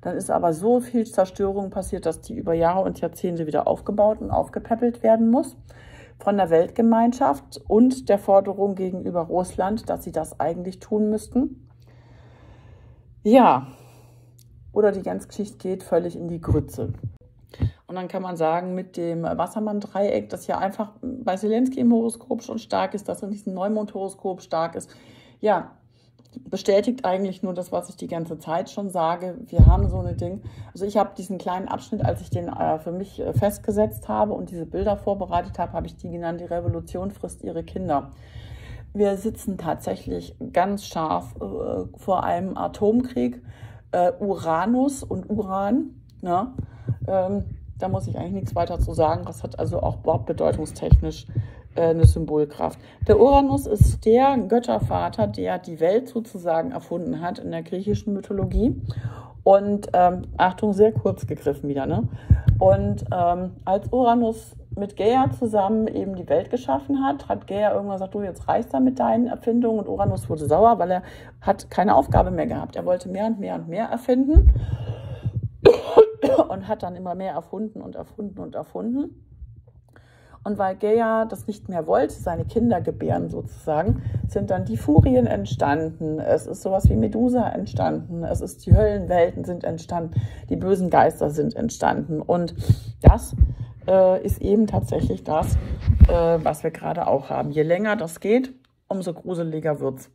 dann ist aber so viel Zerstörung passiert, dass die über Jahre und Jahrzehnte wieder aufgebaut und aufgepäppelt werden muss von der Weltgemeinschaft und der Forderung gegenüber Russland, dass sie das eigentlich tun müssten. Ja, oder die ganze Geschichte geht völlig in die Grütze. Und dann kann man sagen, mit dem Wassermann-Dreieck, das ja einfach bei Selenskyj im Horoskop schon stark ist, das in diesem Neumond-Horoskop stark ist, ja, bestätigt eigentlich nur das, was ich die ganze Zeit schon sage. Wir haben so eine Ding. Also ich habe diesen kleinen Abschnitt, als ich den für mich festgesetzt habe und diese Bilder vorbereitet habe, habe ich die genannt, die Revolution frisst ihre Kinder. Wir sitzen tatsächlich ganz scharf vor einem Atomkrieg, Uranus und Uran. Ne? Da muss ich eigentlich nichts weiter zu sagen. Das hat also auch wortbedeutungstechnisch eine Symbolkraft. Der Uranus ist der Göttervater, der die Welt sozusagen erfunden hat in der griechischen Mythologie. Und Achtung, sehr kurz gegriffen wieder, ne? Und als Uranus mit Gaia zusammen eben die Welt geschaffen hat, hat Gaia irgendwann gesagt, du, jetzt reicht's da mit deinen Erfindungen. Und Uranus wurde sauer, weil er hat keine Aufgabe mehr gehabt. Er wollte mehr und mehr und mehr erfinden und hat dann immer mehr erfunden und erfunden und erfunden. Und weil Gaia das nicht mehr wollte, seine Kinder gebären sozusagen, sind dann die Furien entstanden. Es ist sowas wie Medusa entstanden. Es ist die Höllenwelten sind entstanden. Die bösen Geister sind entstanden. Und das ist eben tatsächlich das, was wir gerade auch haben. Je länger das geht, umso gruseliger wird's.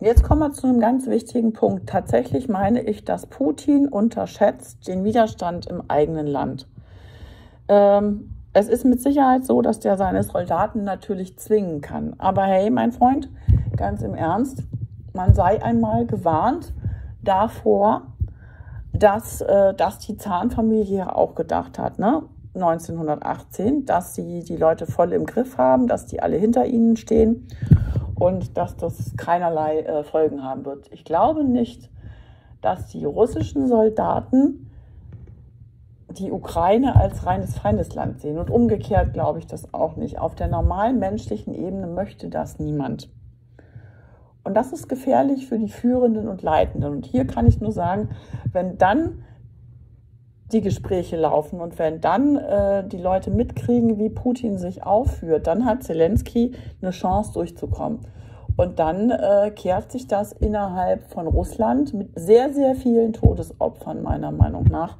Und jetzt kommen wir zu einem ganz wichtigen Punkt. Tatsächlich meine ich, dass Putin unterschätzt den Widerstand im eigenen Land. Es ist mit Sicherheit so, dass der seine Soldaten natürlich zwingen kann. Aber hey, mein Freund, ganz im Ernst, man sei einmal gewarnt davor, dass die Zarenfamilie auch gedacht hat, ne? 1918, dass sie die Leute voll im Griff haben, dass die alle hinter ihnen stehen und dass das keinerlei Folgen haben wird. Ich glaube nicht, dass die russischen Soldaten die Ukraine als reines Feindesland sehen. Und umgekehrt glaube ich das auch nicht. Auf der normalen menschlichen Ebene möchte das niemand. Und das ist gefährlich für die Führenden und Leitenden. Und hier kann ich nur sagen, wenn dann die Gespräche laufen und wenn dann die Leute mitkriegen, wie Putin sich aufführt, dann hat Selenskyj eine Chance durchzukommen. Und dann kehrt sich das innerhalb von Russland mit sehr, sehr vielen Todesopfern, meiner Meinung nach,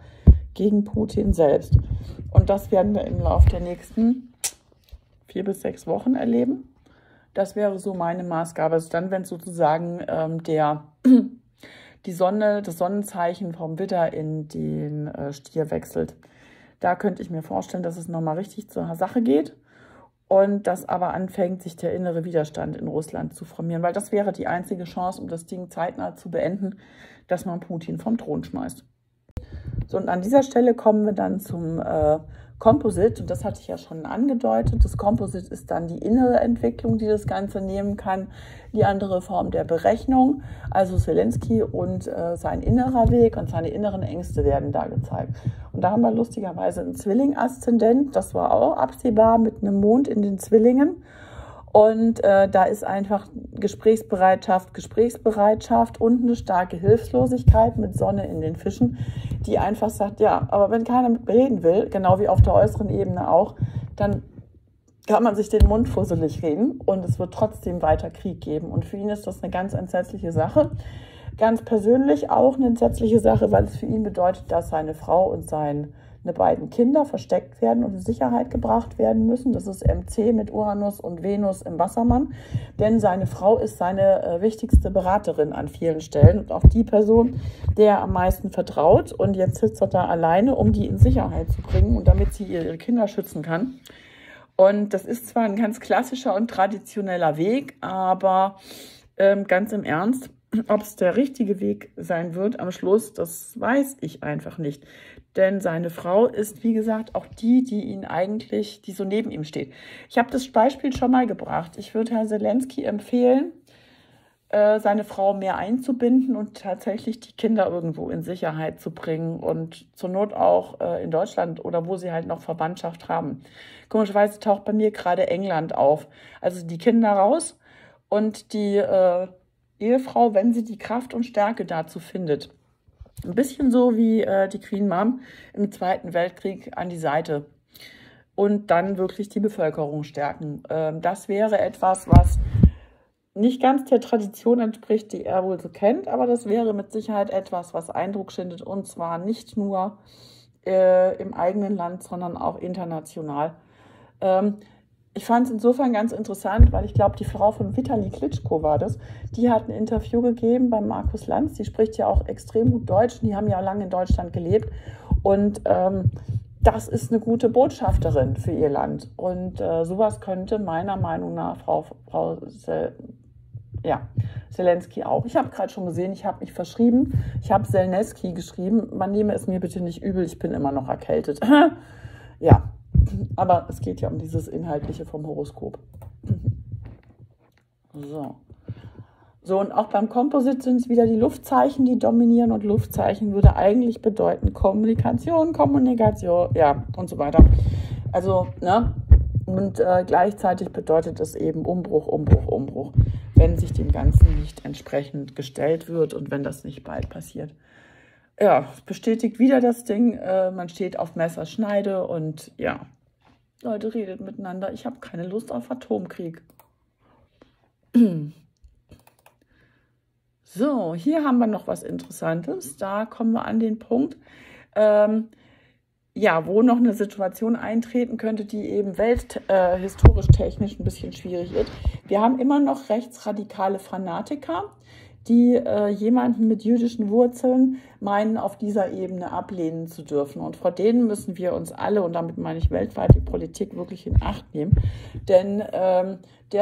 gegen Putin selbst. Und das werden wir im Laufe der nächsten 4 bis 6 Wochen erleben. Das wäre so meine Maßgabe. Also dann, wenn sozusagen das Sonnenzeichen vom Widder in den Stier wechselt. Da könnte ich mir vorstellen, dass es nochmal richtig zur Sache geht. Und dass aber anfängt, sich der innere Widerstand in Russland zu formieren. Weil das wäre die einzige Chance, um das Ding zeitnah zu beenden, dass man Putin vom Thron schmeißt. So, und an dieser Stelle kommen wir dann zum Composite. Und das hatte ich ja schon angedeutet. Das Composite ist dann die innere Entwicklung, die das Ganze nehmen kann. Die andere Form der Berechnung. Also Selenskyj und sein innerer Weg und seine inneren Ängste werden da gezeigt. Und da haben wir lustigerweise einen Zwilling-Aszendent, das war auch absehbar, mit einem Mond in den Zwillingen. Und da ist einfach Gesprächsbereitschaft und eine starke Hilflosigkeit mit Sonne in den Fischen, die einfach sagt, ja, aber wenn keiner reden will, genau wie auf der äußeren Ebene auch, dann kann man sich den Mund fusselig reden und es wird trotzdem weiter Krieg geben. Und für ihn ist das eine ganz entsetzliche Sache. Ganz persönlich auch eine entsetzliche Sache, weil es für ihn bedeutet, dass seine Frau und seine beiden Kinder versteckt werden und in Sicherheit gebracht werden müssen. Das ist MC mit Uranus und Venus im Wassermann, denn seine Frau ist seine wichtigste Beraterin an vielen Stellen und auch die Person, der er am meisten vertraut. Und jetzt sitzt er da alleine, um die in Sicherheit zu bringen und damit sie ihre Kinder schützen kann. Und das ist zwar ein ganz klassischer und traditioneller Weg, aber ganz im Ernst, ob es der richtige Weg sein wird am Schluss, das weiß ich einfach nicht. Denn seine Frau ist, wie gesagt, auch die, die so neben ihm steht. Ich habe das Beispiel schon mal gebracht. Ich würde Herrn Selenskyj empfehlen, seine Frau mehr einzubinden und tatsächlich die Kinder irgendwo in Sicherheit zu bringen und zur Not auch in Deutschland oder wo sie halt noch Verwandtschaft haben. Komischerweise taucht bei mir gerade England auf. Also die Kinder raus und die Ehefrau, wenn sie die Kraft und Stärke dazu findet. Ein bisschen so wie die Queen Mum im Zweiten Weltkrieg an die Seite und dann wirklich die Bevölkerung stärken. Das wäre etwas, was nicht ganz der Tradition entspricht, die er wohl so kennt, aber das wäre mit Sicherheit etwas, was Eindruck schindet und zwar nicht nur im eigenen Land, sondern auch international. Ich fand es insofern ganz interessant, weil ich glaube, die Frau von Vitali Klitschko war das. Die hat ein Interview gegeben bei Markus Lanz. Die spricht ja auch extrem gut Deutsch. Die haben ja lange in Deutschland gelebt. Und das ist eine gute Botschafterin für ihr Land. Und sowas könnte meiner Meinung nach Selenskyj auch. Ich habe gerade schon gesehen, ich habe mich verschrieben. Ich habe Selenskyj geschrieben. Man nehme es mir bitte nicht übel. Ich bin immer noch erkältet. Ja. Aber es geht ja um dieses Inhaltliche vom Horoskop. So, und auch beim Composite sind es wieder die Luftzeichen, die dominieren. Und Luftzeichen würde eigentlich bedeuten Kommunikation, ja, und so weiter. Also, ne? Und gleichzeitig bedeutet es eben Umbruch, wenn sich dem Ganzen nicht entsprechend gestellt wird und wenn das nicht bald passiert. Ja, es bestätigt wieder das Ding, man steht auf Messerschneide und ja, Leute, redet miteinander. Ich habe keine Lust auf Atomkrieg. So, hier haben wir noch was Interessantes. Da kommen wir an den Punkt, ja, wo noch eine Situation eintreten könnte, die eben welthistorisch-technisch ein bisschen schwierig ist. Wir haben immer noch rechtsradikale Fanatiker, die jemanden mit jüdischen Wurzeln meinen, auf dieser Ebene ablehnen zu dürfen. Und vor denen müssen wir uns alle, und damit meine ich weltweit die Politik, wirklich in Acht nehmen. Denn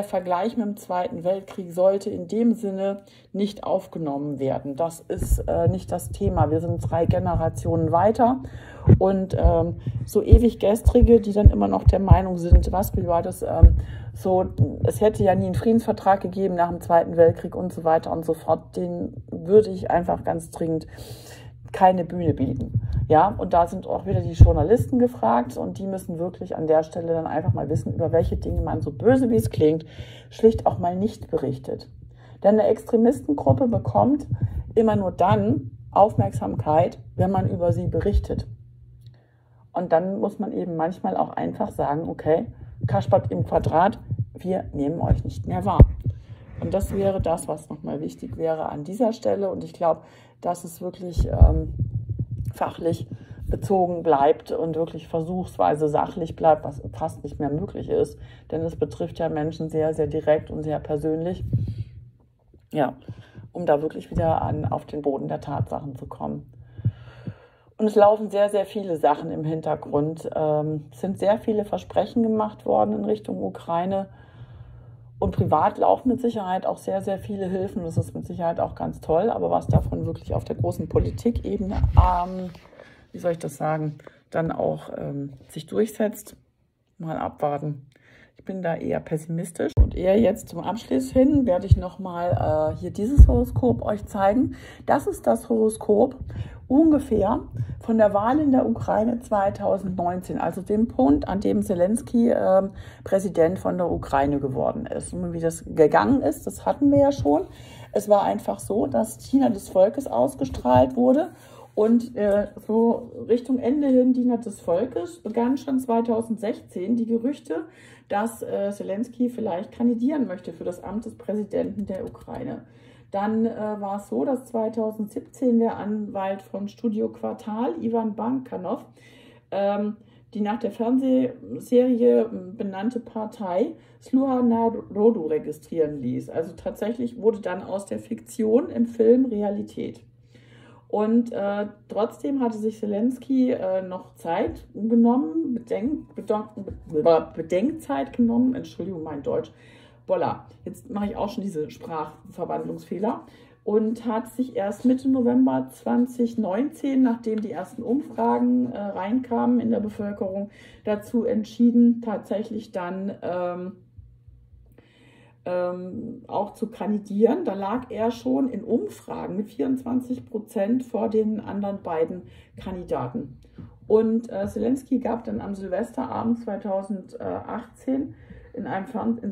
der Vergleich mit dem Zweiten Weltkrieg sollte in dem Sinne nicht aufgenommen werden. Das ist nicht das Thema. Wir sind 3 Generationen weiter. Und so Ewiggestrige, die dann immer noch der Meinung sind, was war das so, es hätte ja nie einen Friedensvertrag gegeben nach dem Zweiten Weltkrieg und so weiter und so fort, den würde ich einfach ganz dringend keine Bühne bieten. Ja, und da sind auch wieder die Journalisten gefragt und die müssen wirklich an der Stelle dann einfach mal wissen, über welche Dinge man, so böse wie es klingt, schlicht auch mal nicht berichtet. Denn eine Extremistengruppe bekommt immer nur dann Aufmerksamkeit, wenn man über sie berichtet. Und dann muss man eben manchmal auch einfach sagen, okay, Kaspert im Quadrat, wir nehmen euch nicht mehr wahr. Und das wäre das, was nochmal wichtig wäre an dieser Stelle. Und ich glaube, dass es wirklich fachlich bezogen bleibt und wirklich versuchsweise sachlich bleibt, was fast nicht mehr möglich ist. Denn es betrifft ja Menschen sehr, sehr direkt und sehr persönlich. Ja, um da wirklich wieder auf den Boden der Tatsachen zu kommen. Und es laufen sehr, sehr viele Sachen im Hintergrund. Es sind sehr viele Versprechen gemacht worden in Richtung Ukraine. Und privat laufen mit Sicherheit auch sehr, sehr viele Hilfen. Das ist mit Sicherheit auch ganz toll. Aber was davon wirklich auf der großen Politikebene, wie soll ich das sagen, dann auch sich durchsetzt, mal abwarten. Ich bin da eher pessimistisch. Und eher jetzt zum Abschluss hin werde ich nochmal hier dieses Horoskop euch zeigen. Das ist das Horoskop ungefähr von der Wahl in der Ukraine 2019, also dem Punkt, an dem Selenskyj Präsident von der Ukraine geworden ist. Und wie das gegangen ist, das hatten wir ja schon. Es war einfach so, dass Diener des Volkes ausgestrahlt wurde. Und so Richtung Ende hin, Diener des Volkes, begann schon 2016 die Gerüchte, dass Selenskyj vielleicht kandidieren möchte für das Amt des Präsidenten der Ukraine. Dann war es so, dass 2017 der Anwalt von Studio Quartal, Ivan Bankanov, die nach der Fernsehserie benannte Partei Sluha Narodu registrieren ließ. Also tatsächlich wurde dann aus der Fiktion im Film Realität. Und trotzdem hatte sich Selenskyj noch Zeit genommen, Bedenkzeit genommen, Entschuldigung, mein Deutsch, voilà, jetzt mache ich auch schon diese Sprachverwandlungsfehler, und hat sich erst Mitte November 2019, nachdem die ersten Umfragen reinkamen in der Bevölkerung, dazu entschieden, tatsächlich dann auch zu kandidieren. Da lag er schon in Umfragen mit 24% vor den anderen beiden Kandidaten. Und Selenskyj gab dann am Silvesterabend 2018 in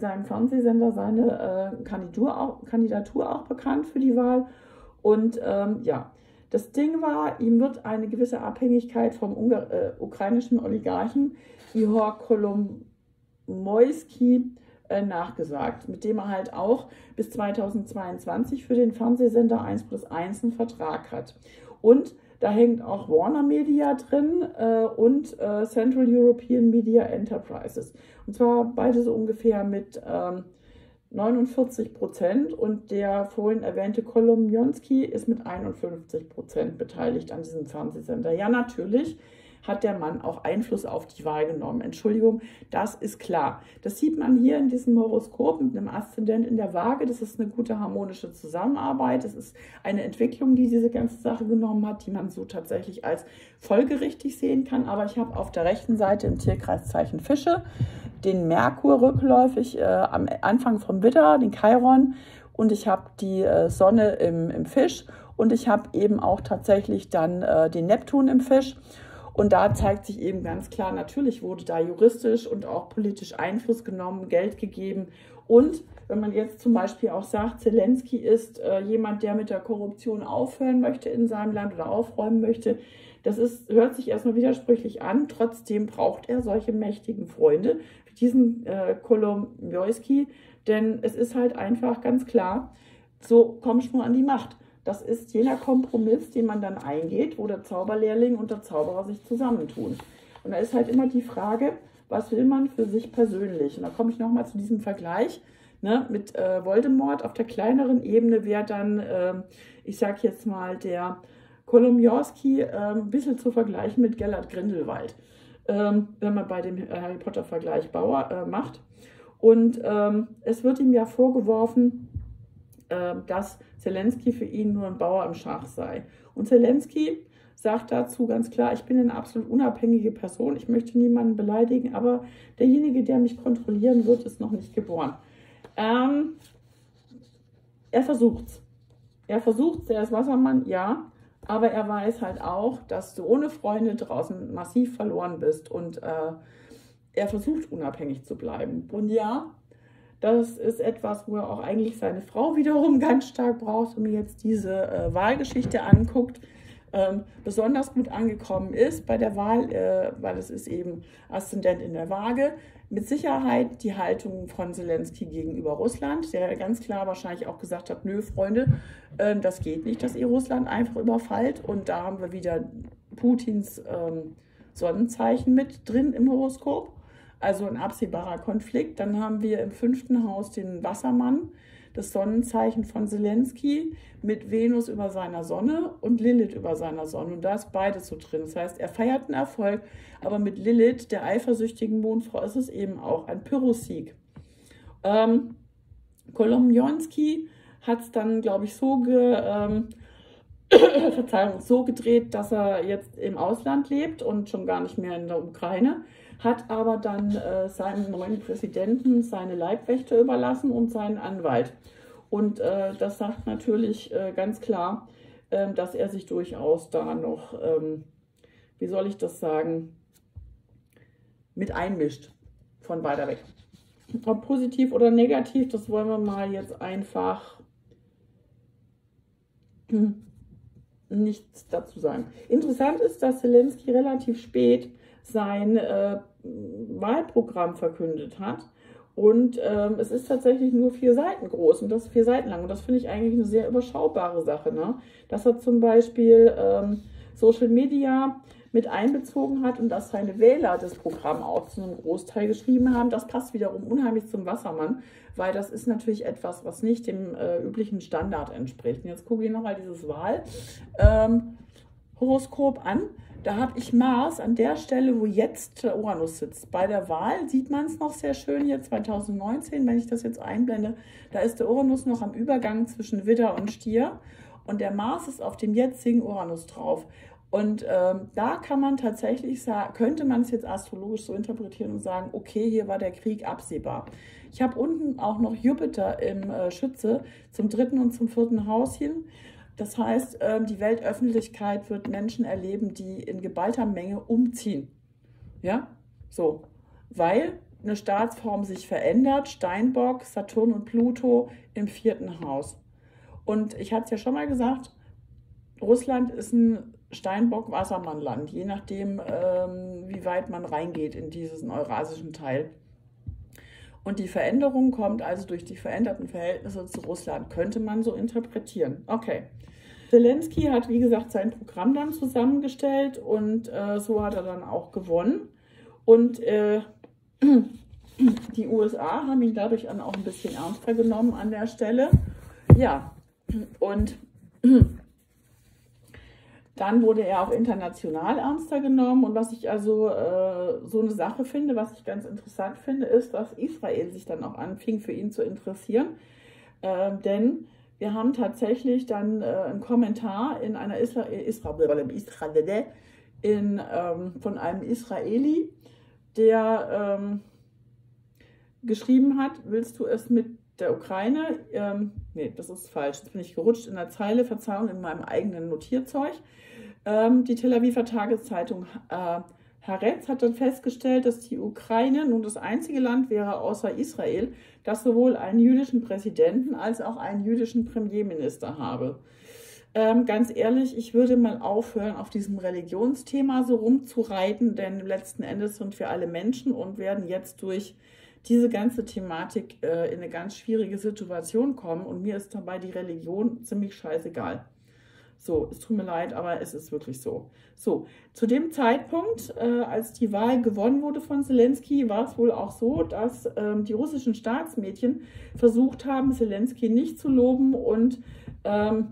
seinem Fernsehsender seine Kandidatur auch bekannt für die Wahl. Und ja, das Ding war, ihm wird eine gewisse Abhängigkeit vom ukrainischen Oligarchen Ihor Kolomoisky nachgesagt, mit dem er halt auch bis 2022 für den Fernsehsender 1+1 einen Vertrag hat. Und da hängt auch Warner Media drin und Central European Media Enterprises. Und zwar beide so ungefähr mit 49%, und der vorhin erwähnte Kolomoisky ist mit 51% beteiligt an diesem Fernsehsender. Ja, natürlich hat der Mann auch Einfluss auf die Wahl genommen. Entschuldigung, das ist klar. Das sieht man hier in diesem Horoskop mit einem Aszendent in der Waage. Das ist eine gute harmonische Zusammenarbeit. Das ist eine Entwicklung, die diese ganze Sache genommen hat, die man so tatsächlich als folgerichtig sehen kann. Aber ich habe auf der rechten Seite im Tierkreiszeichen Fische den Merkur rückläufig am Anfang vom Widder, den Chiron, und ich habe die Sonne im Fisch, und ich habe eben auch tatsächlich dann den Neptun im Fisch. Und da zeigt sich eben ganz klar, natürlich wurde da juristisch und auch politisch Einfluss genommen, Geld gegeben. Und wenn man jetzt zum Beispiel auch sagt, Selenskyj ist jemand, der mit der Korruption aufhören möchte in seinem Land oder aufräumen möchte, das hört sich erstmal widersprüchlich an. Trotzdem braucht er solche mächtigen Freunde wie diesen Kolomoisky, denn es ist halt einfach ganz klar, so kommst du nur an die Macht. Das ist jener Kompromiss, den man dann eingeht, wo der Zauberlehrling und der Zauberer sich zusammentun. Und da ist halt immer die Frage, was will man für sich persönlich? Und da komme ich nochmal zu diesem Vergleich, ne, mit Voldemort auf der kleineren Ebene, wäre dann, ich sage jetzt mal, der Kolomoisky ein bisschen zu vergleichen mit Gellert Grindelwald, wenn man bei dem Harry Potter Vergleich macht. Und es wird ihm ja vorgeworfen, dass Selenskyj für ihn nur ein Bauer im Schach sei. Und Selenskyj sagt dazu ganz klar, ich bin eine absolut unabhängige Person, ich möchte niemanden beleidigen, aber derjenige, der mich kontrollieren wird, ist noch nicht geboren. Er versucht's. Er versucht's, er ist Wassermann, ja, aber er weiß halt auch, dass du ohne Freunde draußen massiv verloren bist, und er versucht, unabhängig zu bleiben. Und ja, das ist etwas, wo er auch eigentlich seine Frau wiederum ganz stark braucht, wenn man jetzt diese Wahlgeschichte anguckt. Besonders gut angekommen ist bei der Wahl, weil es ist eben Aszendent in der Waage, mit Sicherheit die Haltung von Selenskyj gegenüber Russland, der ganz klar wahrscheinlich auch gesagt hat, nö, Freunde, das geht nicht, dass ihr Russland einfach überfallt. Und da haben wir wieder Putins Sonnenzeichen mit drin im Horoskop, also ein absehbarer Konflikt. Dann haben wir im 5. Haus den Wassermann, das Sonnenzeichen von Selenskyj mit Venus über seiner Sonne und Lilith über seiner Sonne. Und da ist beides so drin. Das heißt, er feiert einen Erfolg, aber mit Lilith, der eifersüchtigen Mondfrau, ist es eben auch ein Pyrrhussieg. Kolomoisky hat es dann, glaube ich, so gedreht, dass er jetzt im Ausland lebt und schon gar nicht mehr in der Ukraine, hat aber dann seinem neuen Präsidenten seine Leibwächter überlassen und seinen Anwalt. Und das sagt natürlich ganz klar, dass er sich durchaus da noch, wie soll ich das sagen, mit einmischt von weiter weg. Ob positiv oder negativ, das wollen wir mal jetzt einfach nichts dazu sagen. Interessant ist, dass Selenskyj relativ spät sein Wahlprogramm verkündet hat. Und es ist tatsächlich nur 4 Seiten groß und das 4 Seiten lang. Und das finde ich eigentlich eine sehr überschaubare Sache, ne? Dass er zum Beispiel Social Media mit einbezogen hat und dass seine Wähler das Programm auch zu einem Großteil geschrieben haben. Das passt wiederum unheimlich zum Wassermann, weil das ist natürlich etwas, was nicht dem üblichen Standard entspricht. Und jetzt gucke ich nochmal dieses Wahlhoroskop an. Da habe ich Mars an der Stelle, wo jetzt der Uranus sitzt. Bei der Wahl sieht man es noch sehr schön hier 2019, wenn ich das jetzt einblende. Da ist der Uranus noch am Übergang zwischen Widder und Stier und der Mars ist auf dem jetzigen Uranus drauf. Und da kann man tatsächlich sagen, könnte man es jetzt astrologisch so interpretieren und sagen, okay, hier war der Krieg absehbar. Ich habe unten auch noch Jupiter im Schütze zum 3. und zum 4. Hauschen. Das heißt, die Weltöffentlichkeit wird Menschen erleben, die in geballter Menge umziehen. Ja, so, weil eine Staatsform sich verändert. Steinbock, Saturn und Pluto im 4. Haus. Und ich hatte es ja schon mal gesagt, Russland ist ein Steinbock-Wassermannland, je nachdem, wie weit man reingeht in diesen eurasischen Teil. Und die Veränderung kommt also durch die veränderten Verhältnisse zu Russland, könnte man so interpretieren. Okay. Selenskyj hat, wie gesagt, sein Programm dann zusammengestellt und so hat er dann auch gewonnen. Und die USA haben ihn dadurch dann auch ein bisschen ernster genommen an der Stelle. Ja, und dann wurde er auch international ernster genommen. Und was ich also so eine Sache finde, was ich ganz interessant finde, ist, dass Israel sich dann auch anfing, für ihn zu interessieren. Denn wir haben tatsächlich dann einen Kommentar in einer von einem Israeli, der geschrieben hat, willst du es mit der Ukraine, nee, das ist falsch, jetzt bin ich gerutscht in der Zeile, Verzeihung, in meinem eigenen Notierzeug. Die Tel Aviver Tageszeitung Haaretz hat dann festgestellt, dass die Ukraine nun das einzige Land wäre außer Israel, das sowohl einen jüdischen Präsidenten als auch einen jüdischen Premierminister habe. Ganz ehrlich, ich würde mal aufhören, auf diesem Religionsthema so rumzureiten, denn letzten Endes sind wir alle Menschen und werden jetzt durch diese ganze Thematik in eine ganz schwierige Situation kommen und mir ist dabei die Religion ziemlich scheißegal. So, es tut mir leid, aber es ist wirklich so. So, zu dem Zeitpunkt, als die Wahl gewonnen wurde von Selenskyj, war es wohl auch so, dass die russischen Staatsmedien versucht haben, Selenskyj nicht zu loben und da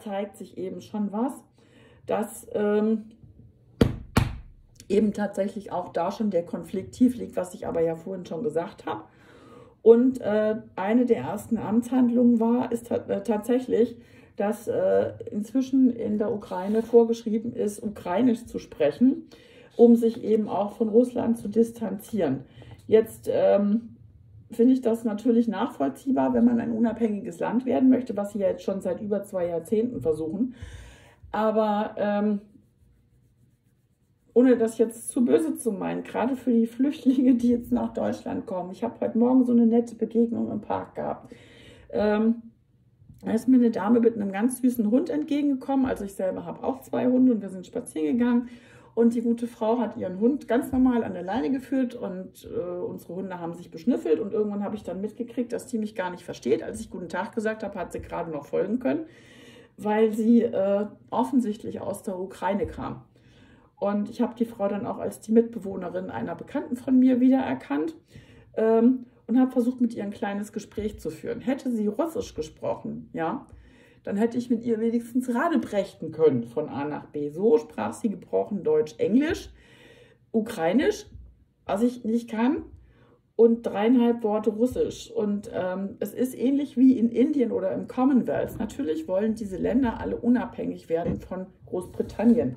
zeigt sich eben schon was, dass eben tatsächlich auch da schon der Konflikt tief liegt, was ich aber ja vorhin schon gesagt habe. Und eine der ersten Amtshandlungen war, ist tatsächlich, dass inzwischen in der Ukraine vorgeschrieben ist, Ukrainisch zu sprechen, um sich eben auch von Russland zu distanzieren. Jetzt finde ich das natürlich nachvollziehbar, wenn man ein unabhängiges Land werden möchte, was sie ja jetzt schon seit über 2 Jahrzehnten versuchen. Aber ohne das jetzt zu böse zu meinen, gerade für die Flüchtlinge, die jetzt nach Deutschland kommen. Ich habe heute Morgen so eine nette Begegnung im Park gehabt. Da ist mir eine Dame mit einem ganz süßen Hund entgegengekommen. Also ich selber habe auch zwei Hunde und wir sind spazieren gegangen. Und die gute Frau hat ihren Hund ganz normal an der Leine geführt und unsere Hunde haben sich beschnüffelt. Und irgendwann habe ich dann mitgekriegt, dass die mich gar nicht versteht. Als ich guten Tag gesagt habe, hat sie gerade noch folgen können, weil sie offensichtlich aus der Ukraine kam. Und ich habe die Frau dann auch als die Mitbewohnerin einer Bekannten von mir wiedererkannt. Und habe versucht, mit ihr ein kleines Gespräch zu führen. Hätte sie Russisch gesprochen, ja, dann hätte ich mit ihr wenigstens radebrechten können von A nach B. So sprach sie gebrochen Deutsch, Englisch, Ukrainisch, was ich nicht kann, und 3,5 Worte Russisch. Und es ist ähnlich wie in Indien oder im Commonwealth. Natürlich wollen diese Länder alle unabhängig werden von Großbritannien.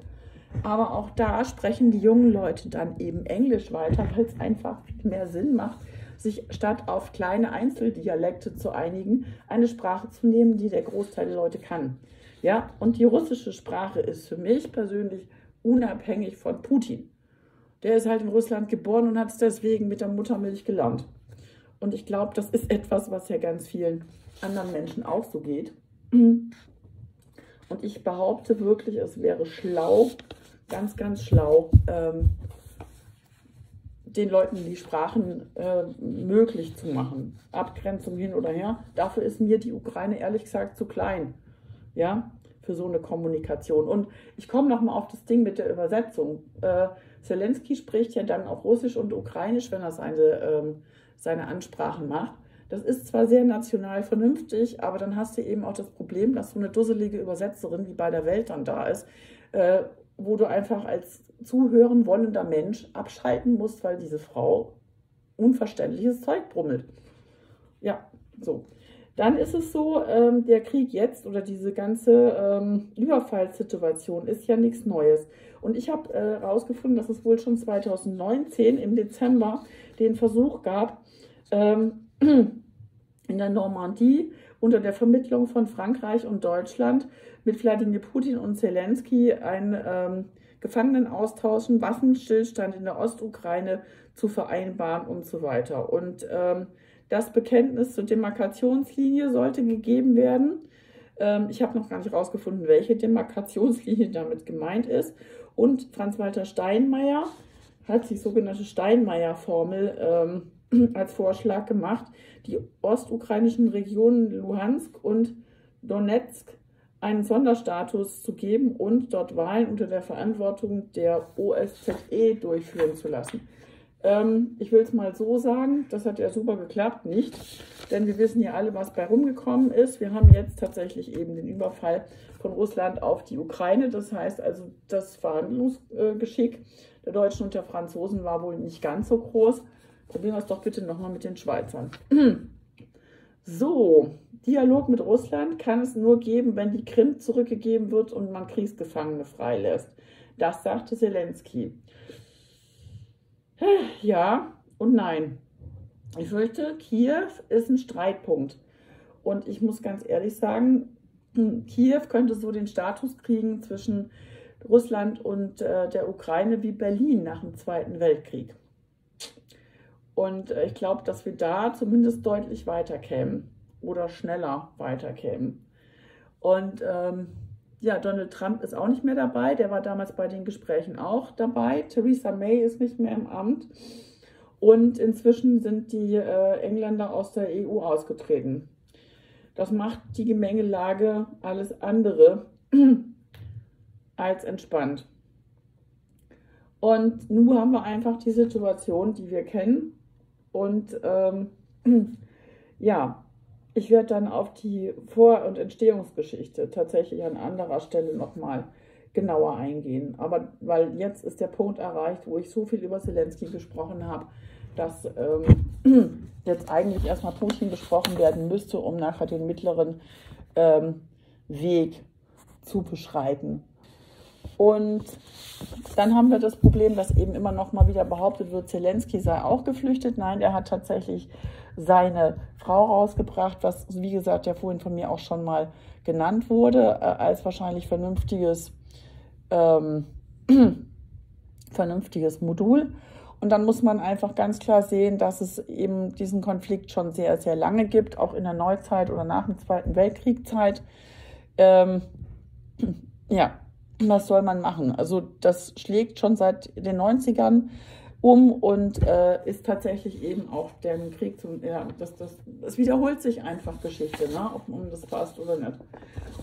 Aber auch da sprechen die jungen Leute dann eben Englisch weiter, weil es einfach viel mehr Sinn macht, sich statt auf kleine Einzeldialekte zu einigen, eine Sprache zu nehmen, die der Großteil der Leute kann. Ja, und die russische Sprache ist für mich persönlich unabhängig von Putin. Der ist halt in Russland geboren und hat es deswegen mit der Muttermilch gelernt. Und ich glaube, das ist etwas, was ja ganz vielen anderen Menschen auch so geht. Und ich behaupte wirklich, es wäre schlau, ganz, ganz schlau, den Leuten die Sprachen möglich zu machen. Abgrenzung hin oder her. Dafür ist mir die Ukraine ehrlich gesagt zu klein, ja, für so eine Kommunikation. Und ich komme nochmal auf das Ding mit der Übersetzung. Selenskyj spricht ja dann auch Russisch und Ukrainisch, wenn er seine Ansprachen macht. Das ist zwar sehr national vernünftig, aber dann hast du eben auch das Problem, dass so eine dusselige Übersetzerin wie bei der Welt dann da ist, wo du einfach als zuhören wollender Mensch abschalten musst, weil diese Frau unverständliches Zeug brummelt. Ja, so. Dann ist es so, der Krieg jetzt oder diese ganze Überfallssituation ist ja nichts Neues. Und ich habe herausgefunden, dass es wohl schon 2019 im Dezember den Versuch gab, in der Normandie unter der Vermittlung von Frankreich und Deutschland mit Wladimir Putin und Selenskyj einen Gefangenenaustauschen, Waffenstillstand in der Ostukraine zu vereinbaren und so weiter. Und das Bekenntnis zur Demarkationslinie sollte gegeben werden. Ich habe noch gar nicht herausgefunden, welche Demarkationslinie damit gemeint ist. Und Franz Walter Steinmeier hat die sogenannte Steinmeier-Formel als Vorschlag gemacht, die ostukrainischen Regionen Luhansk und Donetsk einen Sonderstatus zu geben und dort Wahlen unter der Verantwortung der OSZE durchführen zu lassen. Ich will es mal so sagen, das hat ja super geklappt, nicht? Denn wir wissen ja alle, was bei rumgekommen ist. Wir haben jetzt tatsächlich eben den Überfall von Russland auf die Ukraine. Das heißt also, das Verhandlungsgeschick der Deutschen und der Franzosen war wohl nicht ganz so groß. Probieren wir es doch bitte nochmal mit den Schweizern. So, Dialog mit Russland kann es nur geben, wenn die Krim zurückgegeben wird und man Kriegsgefangene freilässt. Das sagte Selenskyj. Ja und nein. Ich fürchte, Kiew ist ein Streitpunkt. Und ich muss ganz ehrlich sagen, Kiew könnte so den Status kriegen zwischen Russland und der Ukraine wie Berlin nach dem Zweiten Weltkrieg. Und ich glaube, dass wir da zumindest deutlich weiterkämen oder schneller weiterkämen. Und ja, Donald Trump ist auch nicht mehr dabei. Der war damals bei den Gesprächen auch dabei. Theresa May ist nicht mehr im Amt. Und inzwischen sind die Engländer aus der EU ausgetreten. Das macht die Gemengelage alles andere als entspannt. Und nun haben wir einfach die Situation, die wir kennen. Und ja, ich werde dann auf die Vor- und Entstehungsgeschichte tatsächlich an anderer Stelle nochmal genauer eingehen. Aber weil jetzt ist der Punkt erreicht, wo ich so viel über Selenskyj gesprochen habe, dass jetzt eigentlich erstmal Putin besprochen werden müsste, um nachher den mittleren Weg zu beschreiten. Und dann haben wir das Problem, dass eben immer noch mal wieder behauptet wird, Selenskyj sei auch geflüchtet. Nein, er hat tatsächlich seine Frau rausgebracht, was, wie gesagt, ja vorhin von mir auch schon mal genannt wurde, als wahrscheinlich vernünftiges Modul. Und dann muss man einfach ganz klar sehen, dass es eben diesen Konflikt schon sehr, sehr lange gibt, auch in der Neuzeit oder nach dem Zweiten Weltkriegszeit. Ja, was soll man machen? Also das schlägt schon seit den 90ern um und ist tatsächlich eben auch der Krieg, das wiederholt sich einfach Geschichte, ne? Ob man das passt oder nicht.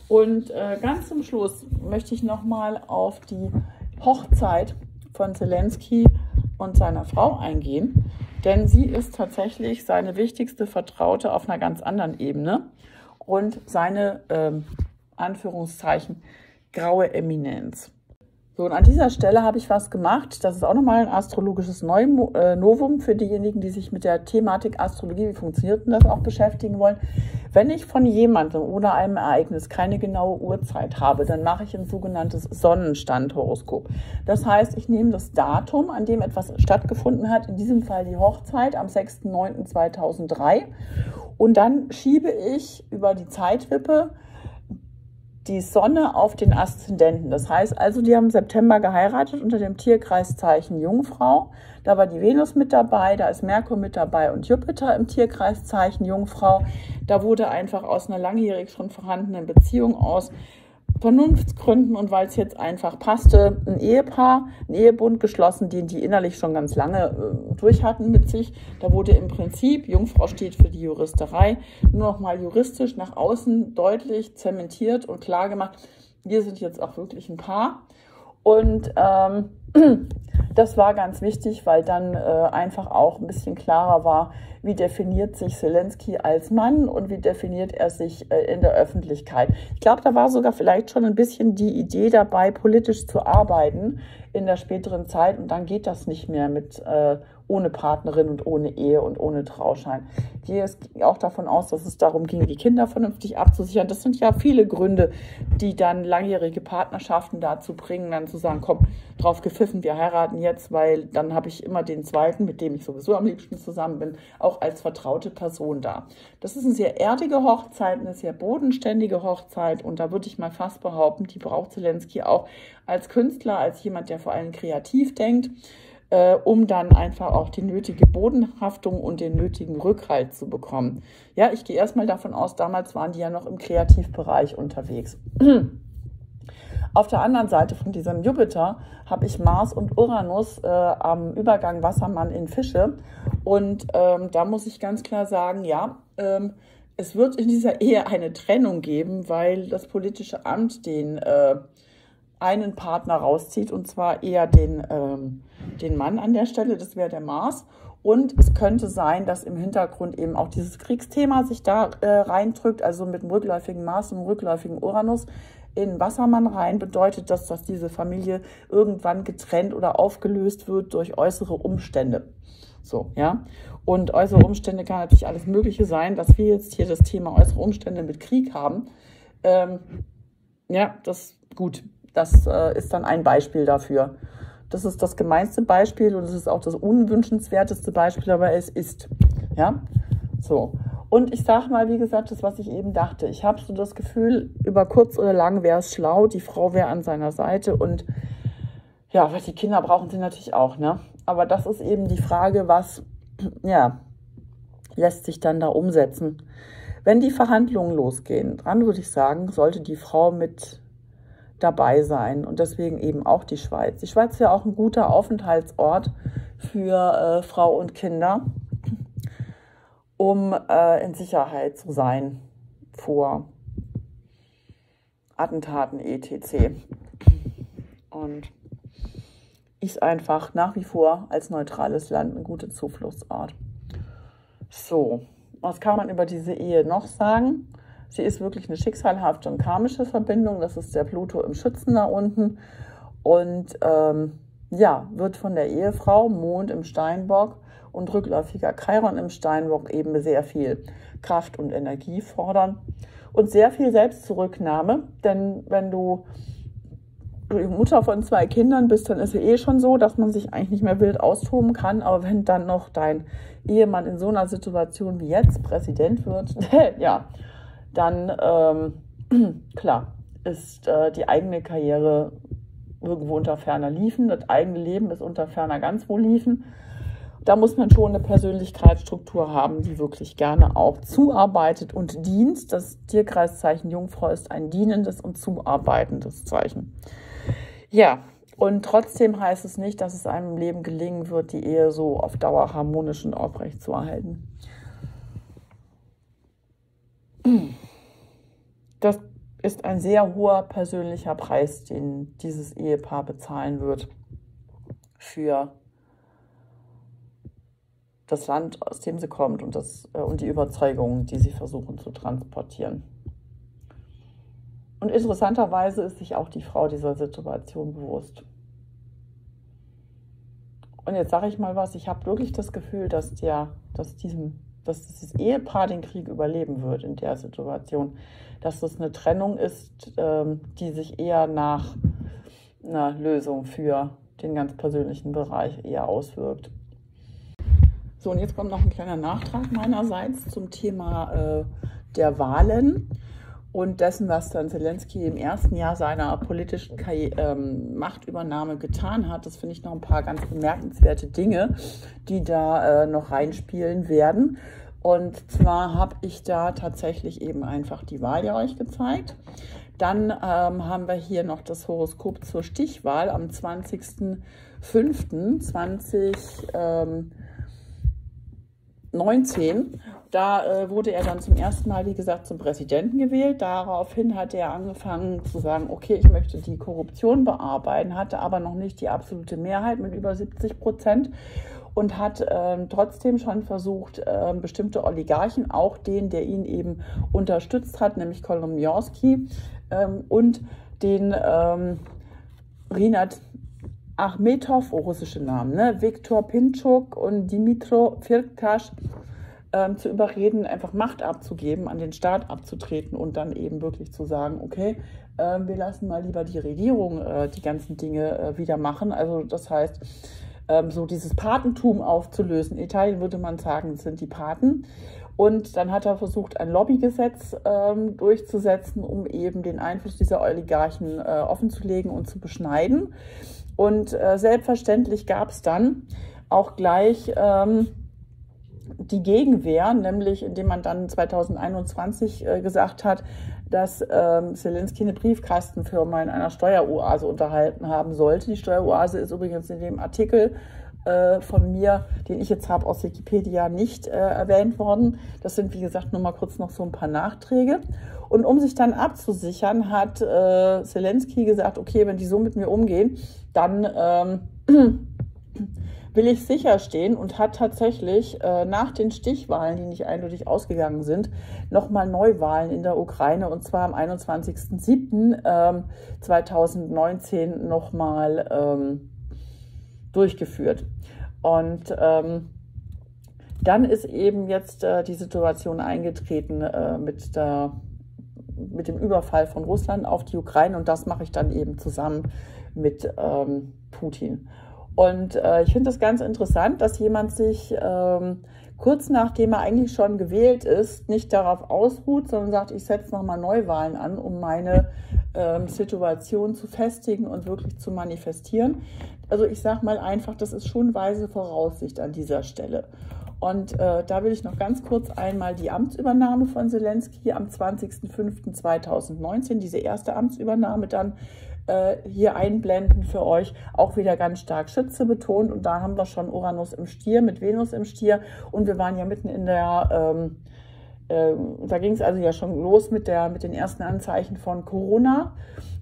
Und ganz zum Schluss möchte ich nochmal auf die Hochzeit von Selenskyj und seiner Frau eingehen, denn sie ist tatsächlich seine wichtigste Vertraute auf einer ganz anderen Ebene und seine, Anführungszeichen, graue Eminenz. So, und an dieser Stelle habe ich was gemacht. Das ist auch nochmal ein astrologisches Novum für diejenigen, die sich mit der Thematik Astrologie, wie funktioniert denn das, auch beschäftigen wollen. Wenn ich von jemandem oder einem Ereignis keine genaue Uhrzeit habe, dann mache ich ein sogenanntes Sonnenstandhoroskop. Das heißt, ich nehme das Datum, an dem etwas stattgefunden hat, in diesem Fall die Hochzeit am 6.9.2003, und dann schiebe ich über die Zeitwippe die Sonne auf den Aszendenten. Das heißt also, die haben im September geheiratet unter dem Tierkreiszeichen Jungfrau. Da war die Venus mit dabei, da ist Merkur mit dabei und Jupiter im Tierkreiszeichen Jungfrau. Da wurde einfach aus einer langjährig schon vorhandenen Beziehung, aus Vernunftsgründen und weil es jetzt einfach passte, ein Ehepaar, ein Ehebund geschlossen, den die innerlich schon ganz lange durch hatten mit sich. Da wurde im Prinzip, Jungfrau steht für die Juristerei, nur noch mal juristisch nach außen deutlich zementiert und klar gemacht, wir sind jetzt auch wirklich ein Paar. Und das war ganz wichtig, weil dann einfach auch ein bisschen klarer war, wie definiert sich Selenskyj als Mann und wie definiert er sich in der Öffentlichkeit. Ich glaube, da war sogar vielleicht schon ein bisschen die Idee dabei, politisch zu arbeiten in der späteren Zeit. Und dann geht das nicht mehr mit ohne Partnerin und ohne Ehe und ohne Trauschein. Ich gehe auch davon aus, dass es darum ging, die Kinder vernünftig abzusichern. Das sind ja viele Gründe, die dann langjährige Partnerschaften dazu bringen, dann zu sagen, komm, drauf gepfiffen, wir heiraten jetzt, weil dann habe ich immer den Zweiten, mit dem ich sowieso am liebsten zusammen bin, auch als vertraute Person da. Das ist eine sehr erdige Hochzeit, eine sehr bodenständige Hochzeit, und da würde ich mal fast behaupten, die braucht Selenskyj auch als Künstler, als jemand, der vor allem kreativ denkt, um dann einfach auch die nötige Bodenhaftung und den nötigen Rückhalt zu bekommen. Ja, ich gehe erstmal davon aus, damals waren die ja noch im Kreativbereich unterwegs. Auf der anderen Seite von diesem Jupiter habe ich Mars und Uranus am Übergang Wassermann in Fische. Und da muss ich ganz klar sagen, ja, es wird in dieser Ehe eine Trennung geben, weil das politische Amt den einen Partner rauszieht, und zwar eher den Mann an der Stelle, das wäre der Mars. Und es könnte sein, dass im Hintergrund eben auch dieses Kriegsthema sich da reindrückt, also mit dem rückläufigen Mars und dem rückläufigen Uranus in Wassermann rein, bedeutet das, dass diese Familie irgendwann getrennt oder aufgelöst wird durch äußere Umstände. So, ja. Und äußere Umstände kann natürlich alles Mögliche sein, dass wir jetzt hier das Thema äußere Umstände mit Krieg haben. Ja, das, gut, das ist dann ein Beispiel dafür. Das ist das gemeinste Beispiel und es ist auch das unwünschenswerteste Beispiel, aber es ist, ja, so. Und ich sage mal, wie gesagt, das, was ich eben dachte. Ich habe so das Gefühl, über kurz oder lang wäre es schlau, die Frau wäre an seiner Seite, und ja, weil die Kinder brauchen sie natürlich auch, ne? Aber das ist eben die Frage, was, ja, lässt sich dann da umsetzen. Wenn die Verhandlungen losgehen, dann würde ich sagen, sollte die Frau mit dabei sein, und deswegen eben auch die Schweiz. Die Schweiz ist ja auch ein guter Aufenthaltsort für Frau und Kinder, um in Sicherheit zu sein vor Attentaten etc. Und ist einfach nach wie vor als neutrales Land ein guter Zufluchtsort. So, was kann man über diese Ehe noch sagen? Sie ist wirklich eine schicksalhafte und karmische Verbindung. Das ist der Pluto im Schützen da unten. Und ja, wird von der Ehefrau, Mond im Steinbock und rückläufiger Chiron im Steinbock, eben sehr viel Kraft und Energie fordern und sehr viel Selbstzurücknahme. Denn wenn du Mutter von 2 Kindern bist, dann ist es eh schon so, dass man sich eigentlich nicht mehr wild austoben kann. Aber wenn dann noch dein Ehemann in so einer Situation wie jetzt Präsident wird, ja, dann, klar, ist die eigene Karriere irgendwo unter ferner Liefen, das eigene Leben ist unter ferner ganz wo Liefen. Da muss man schon eine Persönlichkeitsstruktur haben, die wirklich gerne auch zuarbeitet und dient. Das Tierkreiszeichen Jungfrau ist ein dienendes und zuarbeitendes Zeichen. Ja, und trotzdem heißt es nicht, dass es einem im Leben gelingen wird, die Ehe so auf Dauer harmonisch und aufrecht zu erhalten. Das ist ein sehr hoher persönlicher Preis, den dieses Ehepaar bezahlen wird für das Land, aus dem sie kommt, und und die Überzeugungen, die sie versuchen zu transportieren. Und interessanterweise ist sich auch die Frau dieser Situation bewusst. Und jetzt sage ich mal was, ich habe wirklich das Gefühl, dass dieses Ehepaar den Krieg überleben wird in der Situation. Dass das eine Trennung ist, die sich eher nach einer Lösung für den ganz persönlichen Bereich eher auswirkt. So, und jetzt kommt noch ein kleiner Nachtrag meinerseits zum Thema der Wahlen und dessen, was dann Selenskyj im ersten Jahr seiner politischen Machtübernahme getan hat. Das finde ich noch ein paar ganz bemerkenswerte Dinge, die da noch reinspielen werden. Und zwar habe ich da tatsächlich eben einfach die Wahl ja euch gezeigt. Dann haben wir hier noch das Horoskop zur Stichwahl am 20.05.2019. Da wurde er dann zum ersten Mal, wie gesagt, zum Präsidenten gewählt. Daraufhin hat er angefangen zu sagen, okay, ich möchte die Korruption bearbeiten, hatte aber noch nicht die absolute Mehrheit mit über 70%. Und hat trotzdem schon versucht, bestimmte Oligarchen, auch den, der ihn eben unterstützt hat, nämlich Kolomoisky und den Rinat Achmetow, russische Namen, ne? Viktor Pinchuk und Dimitro Firtasch zu überreden, einfach Macht abzugeben, an den Staat abzutreten und dann eben wirklich zu sagen, okay, wir lassen mal lieber die Regierung die ganzen Dinge wieder machen. Also das heißt, so dieses Patentum aufzulösen. In Italien würde man sagen, es sind die Paten. Und dann hat er versucht, ein Lobbygesetz durchzusetzen, um eben den Einfluss dieser Oligarchen offenzulegen und zu beschneiden. Und selbstverständlich gab es dann auch gleich die Gegenwehr, nämlich indem man dann 2021 gesagt hat, dass Selenskyj eine Briefkastenfirma in einer Steueroase unterhalten haben sollte. Die Steueroase ist übrigens in dem Artikel von mir, den ich jetzt habe, aus Wikipedia nicht erwähnt worden. Das sind, wie gesagt, nur mal kurz noch so ein paar Nachträge. Und um sich dann abzusichern, hat Selenskyj gesagt, okay, wenn die so mit mir umgehen, dann will ich sicher stehen, und hat tatsächlich nach den Stichwahlen, die nicht eindeutig ausgegangen sind, nochmal Neuwahlen in der Ukraine, und zwar am 21.07.2019 nochmal durchgeführt. Und dann ist eben jetzt die Situation eingetreten mit dem Überfall von Russland auf die Ukraine, und das mache ich dann eben zusammen mit Putin. Und ich finde das ganz interessant, dass jemand sich kurz nachdem er eigentlich schon gewählt ist, nicht darauf ausruht, sondern sagt, ich setze nochmal Neuwahlen an, um meine Situation zu festigen und wirklich zu manifestieren. Also ich sage mal einfach, das ist schon weise Voraussicht an dieser Stelle. Und da will ich noch ganz kurz einmal die Amtsübernahme von Selenskyj am 20.05.2019, diese erste Amtsübernahme dann, hier einblenden für euch, auch wieder ganz stark Schütze betont, und da haben wir schon Uranus im Stier mit Venus im Stier, und wir waren ja mitten in der, da ging es also ja schon los mit den ersten Anzeichen von Corona,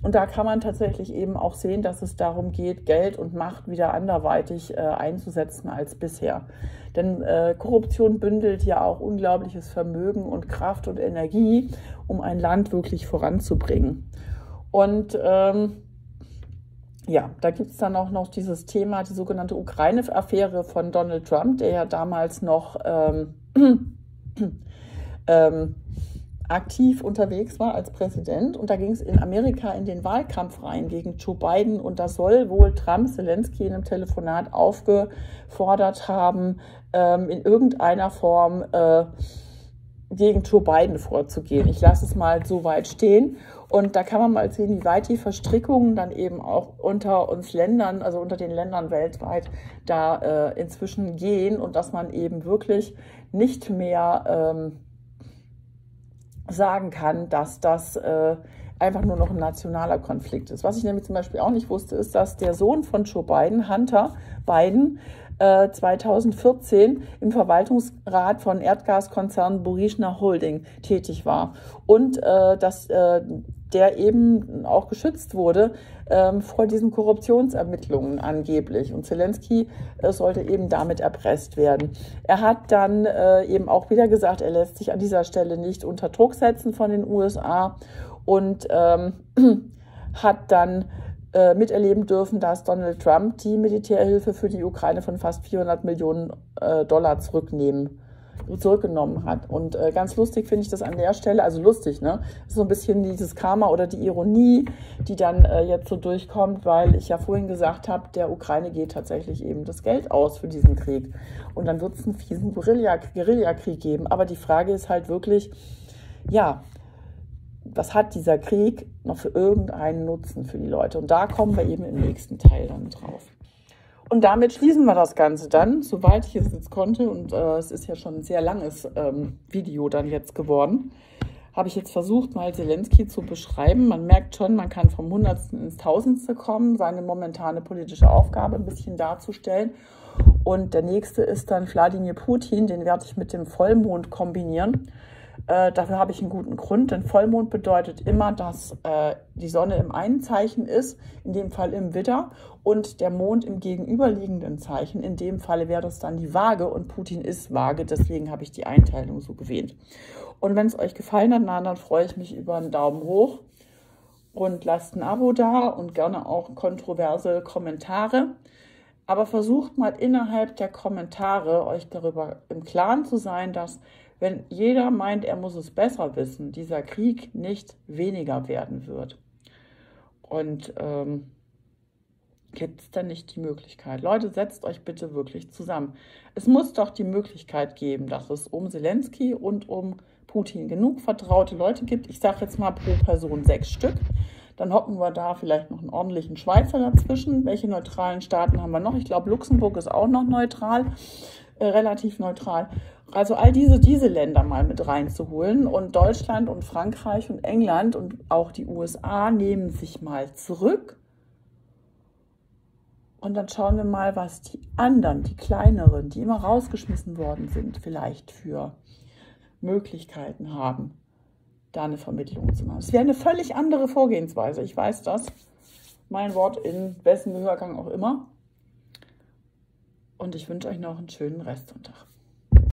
und da kann man tatsächlich eben auch sehen, dass es darum geht, Geld und Macht wieder anderweitig einzusetzen als bisher. Denn Korruption bündelt ja auch unglaubliches Vermögen und Kraft und Energie, um ein Land wirklich voranzubringen. Und ja, da gibt es dann auch noch dieses Thema, die sogenannte Ukraine-Affäre von Donald Trump, der ja damals noch aktiv unterwegs war als Präsident. Und da ging es in Amerika in den Wahlkampf rein gegen Joe Biden. Und das soll wohl Trump Selenskyj in einem Telefonat aufgefordert haben, in irgendeiner Form gegen Joe Biden vorzugehen. Ich lasse es mal so weit stehen. Und da kann man mal sehen, wie weit die Verstrickungen dann eben auch unter uns Ländern, also unter den Ländern weltweit, da inzwischen gehen und dass man eben wirklich nicht mehr sagen kann, dass das einfach nur noch ein nationaler Konflikt ist. Was ich nämlich zum Beispiel auch nicht wusste, ist, dass der Sohn von Joe Biden, Hunter Biden, 2014 im Verwaltungsrat von Erdgaskonzern Burisma Holding tätig war und dass der eben auch geschützt wurde vor diesen Korruptionsermittlungen angeblich. Und Selenskyj sollte eben damit erpresst werden. Er hat dann eben auch wieder gesagt, er lässt sich an dieser Stelle nicht unter Druck setzen von den USA und hat dann miterleben dürfen, dass Donald Trump die Militärhilfe für die Ukraine von fast 400 Millionen Dollar zurückgenommen hat. Und ganz lustig finde ich das an der Stelle, also lustig, ne? Das ist so ein bisschen dieses Karma oder die Ironie, die dann jetzt so durchkommt, weil ich ja vorhin gesagt habe, der Ukraine geht tatsächlich eben das Geld aus für diesen Krieg. Und dann wird es einen fiesen Guerillakrieg geben. Aber die Frage ist halt wirklich, ja, was hat dieser Krieg noch für irgendeinen Nutzen für die Leute? Und da kommen wir eben im nächsten Teil dann drauf. Und damit schließen wir das Ganze dann, soweit ich es jetzt konnte. Und es ist ja schon ein sehr langes Video dann jetzt geworden. Habe ich jetzt versucht, mal Selenskyj zu beschreiben. Man merkt schon, man kann vom Hundertsten ins Tausendste kommen, seine momentane politische Aufgabe ein bisschen darzustellen. Und der nächste ist dann Wladimir Putin, den werde ich mit dem Vollmond kombinieren. Dafür habe ich einen guten Grund, denn Vollmond bedeutet immer, dass die Sonne im einen Zeichen ist, in dem Fall im Widder, und der Mond im gegenüberliegenden Zeichen. In dem Falle wäre das dann die Waage und Putin ist Waage, deswegen habe ich die Einteilung so gewählt. Und wenn es euch gefallen hat, dann freue ich mich über einen Daumen hoch und lasst ein Abo da und gerne auch kontroverse Kommentare. Aber versucht mal innerhalb der Kommentare euch darüber im Klaren zu sein, dass wenn jeder meint, er muss es besser wissen, dieser Krieg nicht weniger werden wird. Und gibt es dann nicht die Möglichkeit? Leute, setzt euch bitte wirklich zusammen. Es muss doch die Möglichkeit geben, dass es um Selenskyj und um Putin genug vertraute Leute gibt. Ich sage jetzt mal pro Person 6 Stück. Dann hocken wir da vielleicht noch einen ordentlichen Schweizer dazwischen. Welche neutralen Staaten haben wir noch? Ich glaube, Luxemburg ist auch noch neutral, relativ neutral. Also all diese Länder mal mit reinzuholen, und Deutschland und Frankreich und England und auch die USA nehmen sich mal zurück und dann schauen wir mal, was die anderen, die kleineren, die immer rausgeschmissen worden sind, vielleicht für Möglichkeiten haben, da eine Vermittlung zu machen. Es wäre eine völlig andere Vorgehensweise, ich weiß das, mein Wort in wessen Gehörgang auch immer, und ich wünsche euch noch einen schönen Restsonntag.